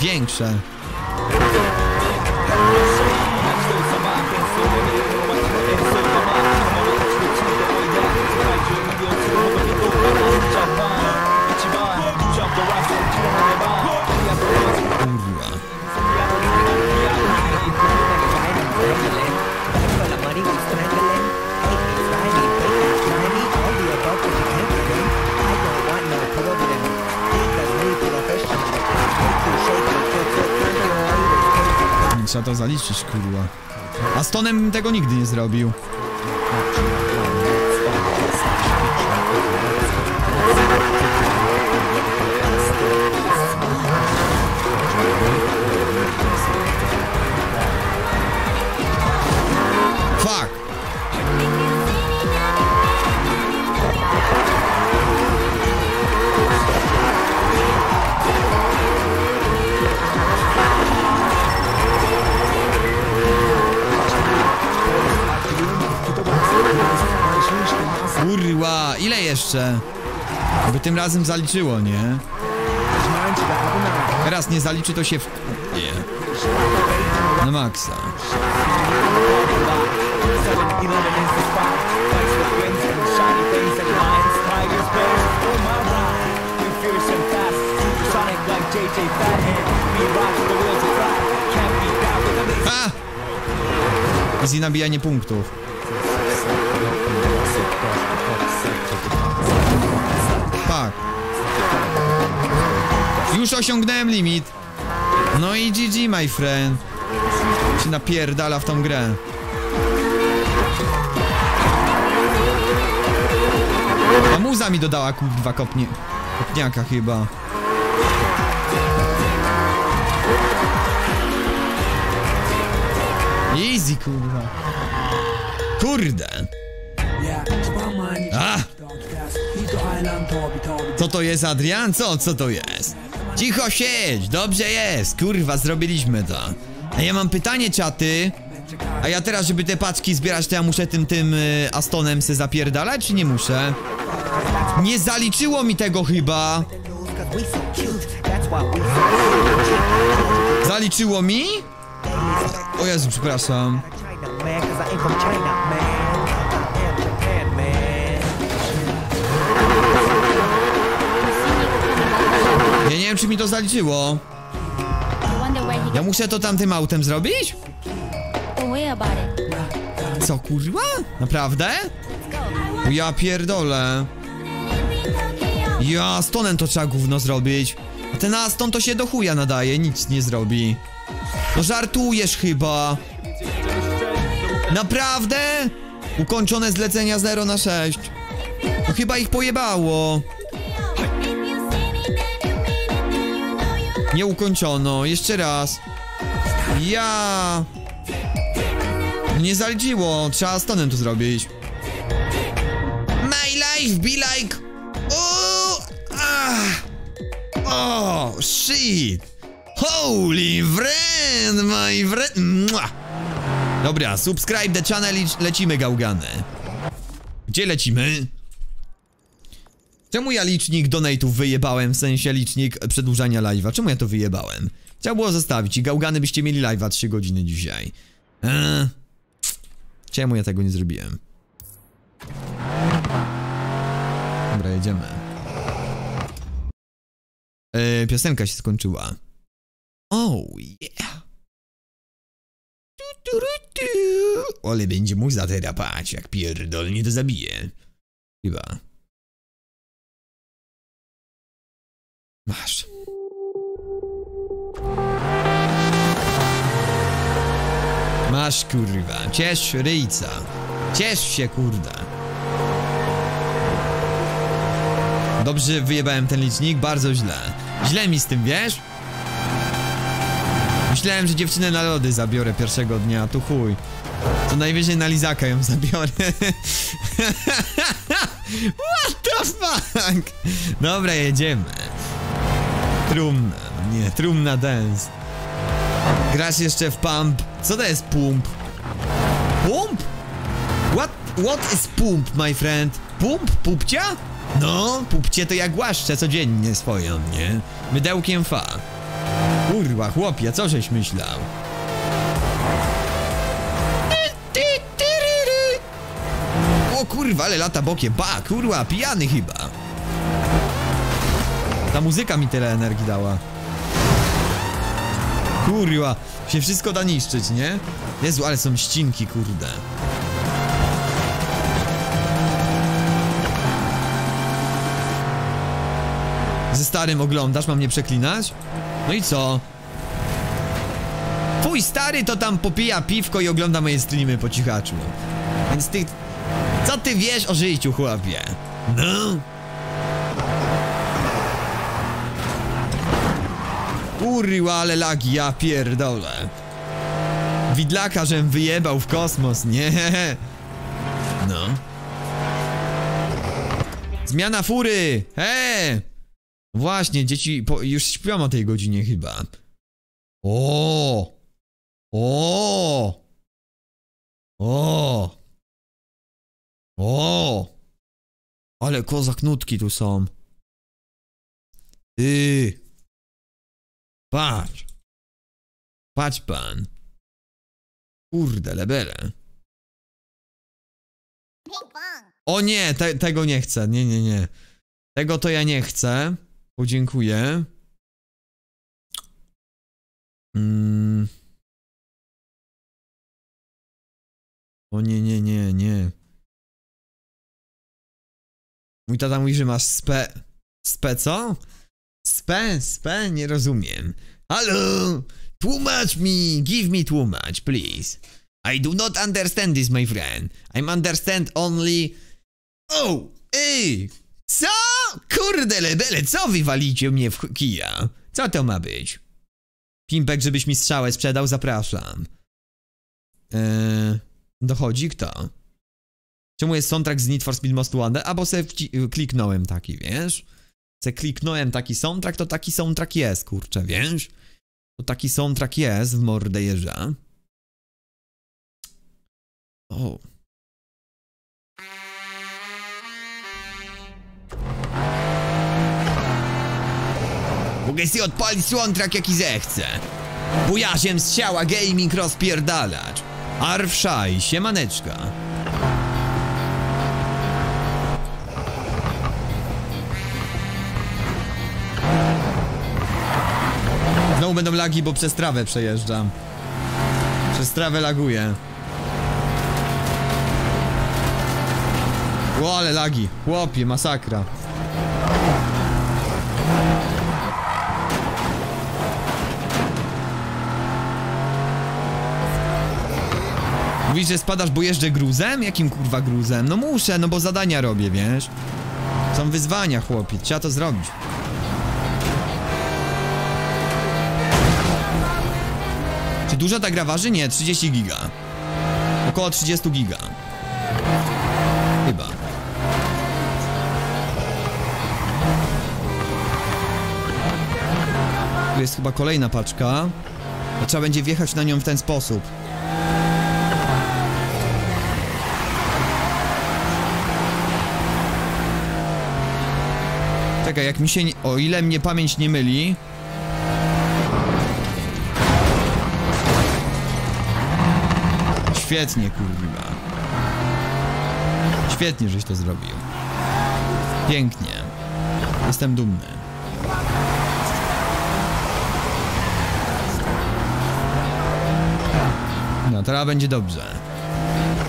Większe. Trzeba to zaliczyć, kurwa. Astonem bym tego nigdy nie zrobił. Fuck! Kurwa, ile jeszcze? By tym razem zaliczyło, nie? Teraz nie zaliczy, to się w... nie. Na maksa. A! Easy nabijanie punktów. Tak. Już osiągnąłem limit. No i G G, my friend. Się napierdala w tą grę. A muza mi dodała kurwa kopnie... kopniaka chyba. Easy kurwa. Kurde. A! Co to jest, Adrian? Co? Co to jest? Cicho siedź! Dobrze jest! Kurwa, zrobiliśmy to. A ja mam pytanie, czaty. A ja teraz, żeby te paczki zbierać, to ja muszę tym, tym y, Astonem se zapierdalać, czy nie muszę? Nie zaliczyło mi tego chyba. Zaliczyło mi? O Jezu, przepraszam. Ja nie wiem, czy mi to zaliczyło. Ja muszę to tamtym autem zrobić? Co kurwa? Naprawdę? Ja pierdolę. Ja Astonem to trzeba gówno zrobić. A ten Aston to się do chuja nadaje, nic nie zrobi. No żartujesz chyba. Naprawdę? Ukończone zlecenia zero na sześć. No chyba ich pojebało. Nie ukończono, jeszcze raz. Ja. Nie zaliczyło, trzeba z tonem to zrobić. My life be like. Oooo. Oh shit. Holy friend, my friend. Dobra, subscribe the channel i lecimy, gałgany. Gdzie lecimy? Czemu ja licznik donate'ów wyjebałem, w sensie licznik przedłużania live'a? Czemu ja to wyjebałem? Trzeba było zostawić i gałgany byście mieli live'a trzy godziny dzisiaj. Eee. Czemu ja tego nie zrobiłem? Dobra, jedziemy. Eee, piosenka się skończyła. Oh yeah. Ale będzie muza teraz, patrz, jak pierdolnie to zabije. Chyba. Masz. Masz kurwa, ciesz ryjca. Ciesz się kurda. Dobrze wyjebałem ten licznik, bardzo źle. Źle mi z tym, wiesz? myślałem, że dziewczynę na lody zabiorę pierwszego dnia, a tu chuj. To najwyżej na lizaka ją zabiorę. What the fuck? Dobra, jedziemy. Trumna, nie, trumna dance. Grasz jeszcze w pump. Co to jest pump? Pump? What, what is pump, my friend? Pump? Pupcia? No, pupcie to ja głaszczę codziennie swoją, nie? Mydełkiem fa. Kurwa, chłopie, co żeś myślał? O kurwa, ale lata bokie, ba, kurwa, pijany chyba. Ta muzyka mi tyle energii dała. Kurwa, się wszystko da niszczyć, nie? Jezu, ale są ścinki, kurde. Ze starym oglądasz, mam nie przeklinać? No i co? Twój stary to tam popija piwko i ogląda moje streamy po cichaczu. Więc ty... Co ty wiesz o życiu, chłopie? No? Kurwa, ale lagi, ja pierdolę. Widlaka, żem wyjebał w kosmos, nie? No. Zmiana fury! He! Właśnie, dzieci po, już śpią o tej godzinie chyba. O, o, o, o, ale kozak nutki tu są. Ty, patrz, patrz pan. Kurde, lebele. O nie, te, tego nie chcę, nie, nie, nie. Tego to ja nie chcę. O, dziękuję. Mm. O nie, nie, nie, nie. Mój tata mówi, że masz spe... Spe co? Spe, spe, nie rozumiem. Halo! Tłumacz mi! Give me tłumacz, please. I do not understand this, my friend. I'm understand only... Oh! Ej! Co? Kurde lebele, co wy walicie mnie w kija? Co to ma być? Pimpek, żebyś mi strzałę sprzedał, zapraszam. Eee, dochodzi kto? Czemu jest soundtrack z Need for Speed Most Wanted? A bo se kliknąłem taki, wiesz? Se kliknąłem taki soundtrack, to taki soundtrack jest, kurczę, wiesz? To taki soundtrack jest w mordę jeża. O... Mogę sobie odpalić soundtrack jaki zechcę. Bujasiem z ciała gaming rozpierdalacz. Arwszaj, siemaneczka. Znowu będą lagi, bo przez trawę przejeżdżam. Przez trawę laguję. O, ale lagi, chłopie, masakra. Mówisz, że spadasz, bo jeżdżę gruzem? Jakim kurwa gruzem? No muszę, no bo zadania robię, wiesz? Są wyzwania, chłopie, trzeba to zrobić. Czy duża ta gra waży? Nie, trzydzieści giga. Około trzydzieści giga. Chyba. Tu jest chyba kolejna paczka. To trzeba będzie wjechać na nią w ten sposób. Czekaj, jak mi się... O ile mnie pamięć nie myli... Świetnie, kurwa. Świetnie, żeś to zrobił. Pięknie. Jestem dumny. No, teraz będzie dobrze.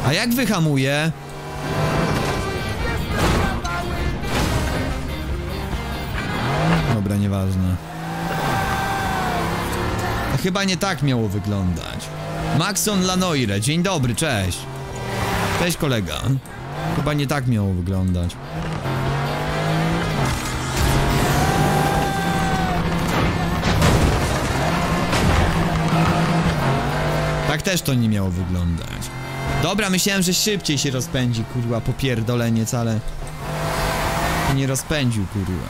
A jak wyhamuję? Dobra, nieważne. Chyba nie tak miało wyglądać. Maxon Lanoire, dzień dobry, cześć. Cześć kolega. Chyba nie tak miało wyglądać. Tak też to nie miało wyglądać. Dobra, myślałem, że szybciej się rozpędzi, kurwa, popierdolenie całe. Nie rozpędził, kurwa.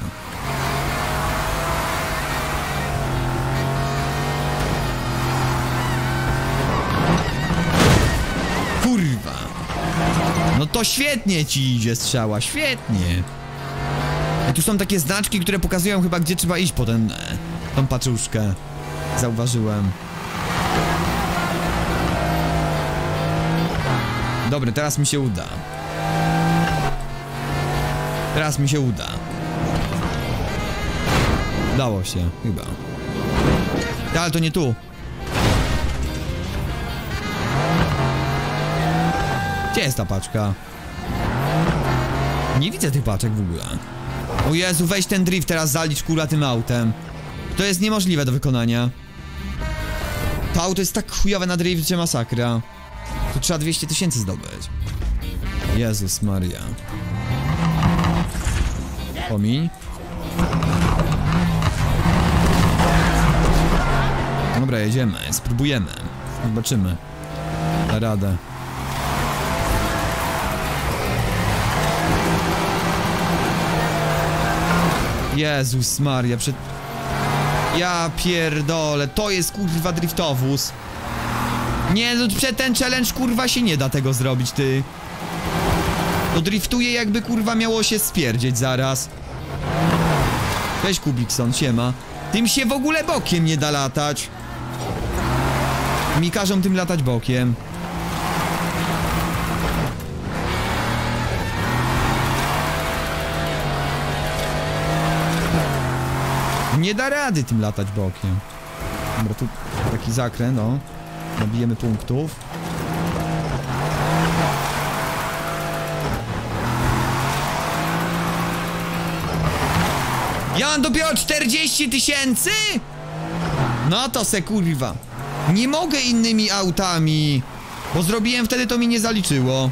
Kurwa. No to świetnie ci idzie strzała, świetnie. I tu są takie znaczki, które pokazują chyba, gdzie trzeba iść po ten, tą paczuszkę. Zauważyłem. Dobra, teraz mi się uda. Teraz mi się uda. Dało się, chyba. Ale to nie tu. Gdzie jest ta paczka? Nie widzę tych paczek w ogóle. O Jezu, weź ten drift teraz zalicz, kurwa, tym autem. To jest niemożliwe do wykonania. To auto jest tak chujowe na drift, że masakra. Tu trzeba dwieście tysięcy zdobyć. Jezus Maria. Pomiń. Dobra, jedziemy, spróbujemy. Zobaczymy. Da radę. Jezus Maria, przed... Ja pierdolę, to jest kurwa driftowóz. Nie, no przed ten challenge kurwa się nie da tego zrobić, ty. To driftuje jakby kurwa miało się spierdzieć zaraz. Weź Kubikson, siema. Tym się w ogóle bokiem nie da latać. Mi każą tym latać bokiem. Nie da rady tym latać bokiem. Dobra, tu taki zakręt, no. Nabijemy punktów. Ja mam dopiero czterdzieści tysięcy? No to se kurwa. Nie mogę innymi autami, bo zrobiłem wtedy, to mi nie zaliczyło.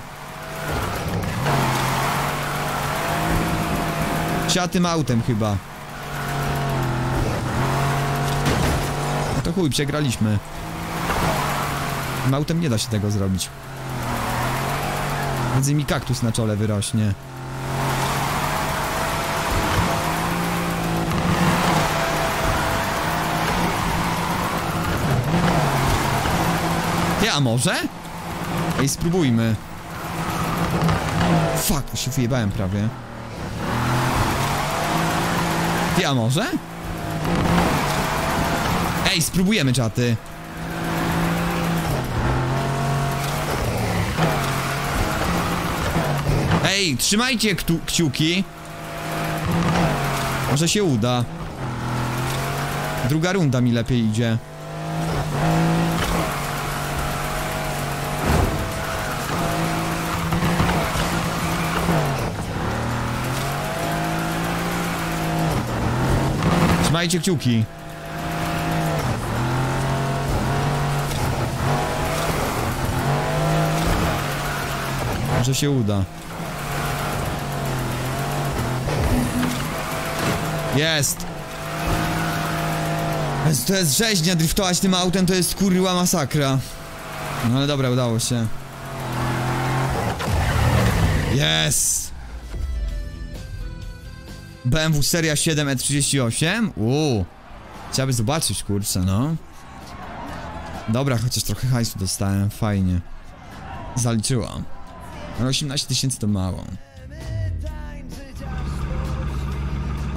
Trzeba tym autem chyba. No to chuj, przegraliśmy. Tym autem nie da się tego zrobić. Między mi kaktus na czole wyrośnie. A może? Ej, spróbujmy. Fuck, się wyjebałem prawie. Ty, a może? Ej, spróbujemy, czaty. Ej, trzymajcie kciuki. Może się uda. Druga runda mi lepiej idzie. Trzymajcie kciuki. Może się uda. Jest. To jest rzeźnia, driftować tym autem to jest kurwa masakra. No ale dobra, udało się. Jest. B M W seria siedem E trzydzieści osiem? Uuu, chciałbym zobaczyć, kurczę, no. Dobra, chociaż trochę hajsu dostałem, fajnie. Zaliczyłam. osiemnaście tysięcy to mało.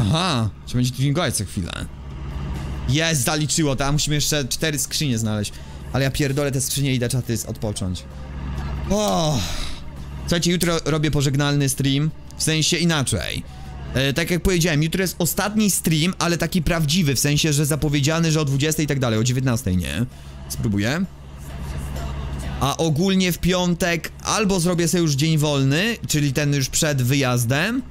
Aha, trzeba będzie tuningować co chwilę. Jest, zaliczyło, tam musimy jeszcze cztery skrzynie znaleźć. Ale ja pierdolę te skrzynie i da czaty odpocząć. O! Słuchajcie, jutro robię pożegnalny stream. W sensie inaczej. Tak jak powiedziałem, jutro jest ostatni stream, ale taki prawdziwy, w sensie, że zapowiedziany, że o dwudziestej i tak dalej, o dziewiętnastej nie. Spróbuję. A ogólnie w piątek albo zrobię sobie już dzień wolny, czyli ten już przed wyjazdem.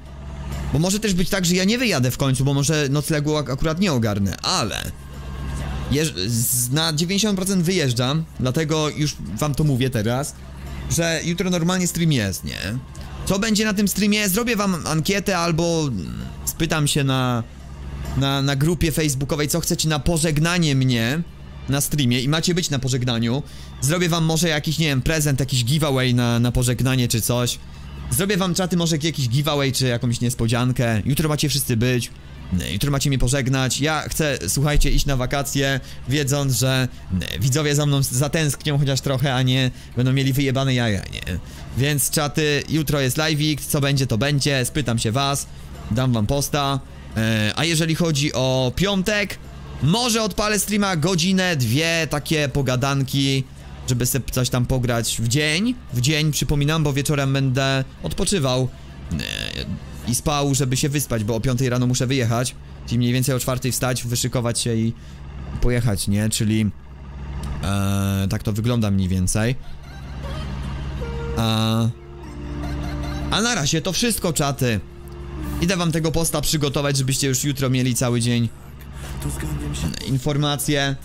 Bo może też być tak, że ja nie wyjadę w końcu, bo może noclegu ak akurat nie ogarnę, ale na dziewięćdziesiąt procent wyjeżdżam, dlatego już wam to mówię teraz, że jutro normalnie stream jest, nie? Co będzie na tym streamie? Zrobię wam ankietę albo spytam się na, na, na grupie facebookowej, co chcecie na pożegnanie mnie. na streamie i macie być na pożegnaniu. Zrobię wam może jakiś, nie wiem, prezent, jakiś giveaway na, na pożegnanie czy coś. Zrobię wam, czaty, może jakiś giveaway czy jakąś niespodziankę. Jutro macie wszyscy być. Jutro macie mnie pożegnać. Ja chcę, słuchajcie, iść na wakacje, wiedząc, że widzowie za mną zatęsknią chociaż trochę, a nie będą mieli wyjebane jaja, nie? Więc czaty, jutro jest live'ik, co będzie to będzie, spytam się was, dam wam posta. e, A jeżeli chodzi o piątek, może odpalę streama godzinę, dwie takie pogadanki, żeby sobie coś tam pograć w dzień. W dzień, przypominam, bo wieczorem będę odpoczywał e, i spał, żeby się wyspać, bo o piątej rano muszę wyjechać. Czyli mniej więcej o czwartej wstać, wyszykować się i pojechać, nie? Czyli ee, tak to wygląda mniej więcej. A, a na razie to wszystko, czaty. Idę wam tego posta przygotować, żebyście już jutro mieli cały dzień informacje.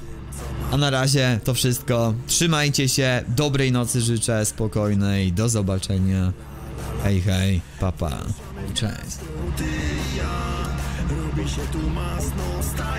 A na razie to wszystko. Trzymajcie się, dobrej nocy życzę, spokojnej, do zobaczenia. Hej, hej, papa. Cześć. Ty i ja, robi się tu masno.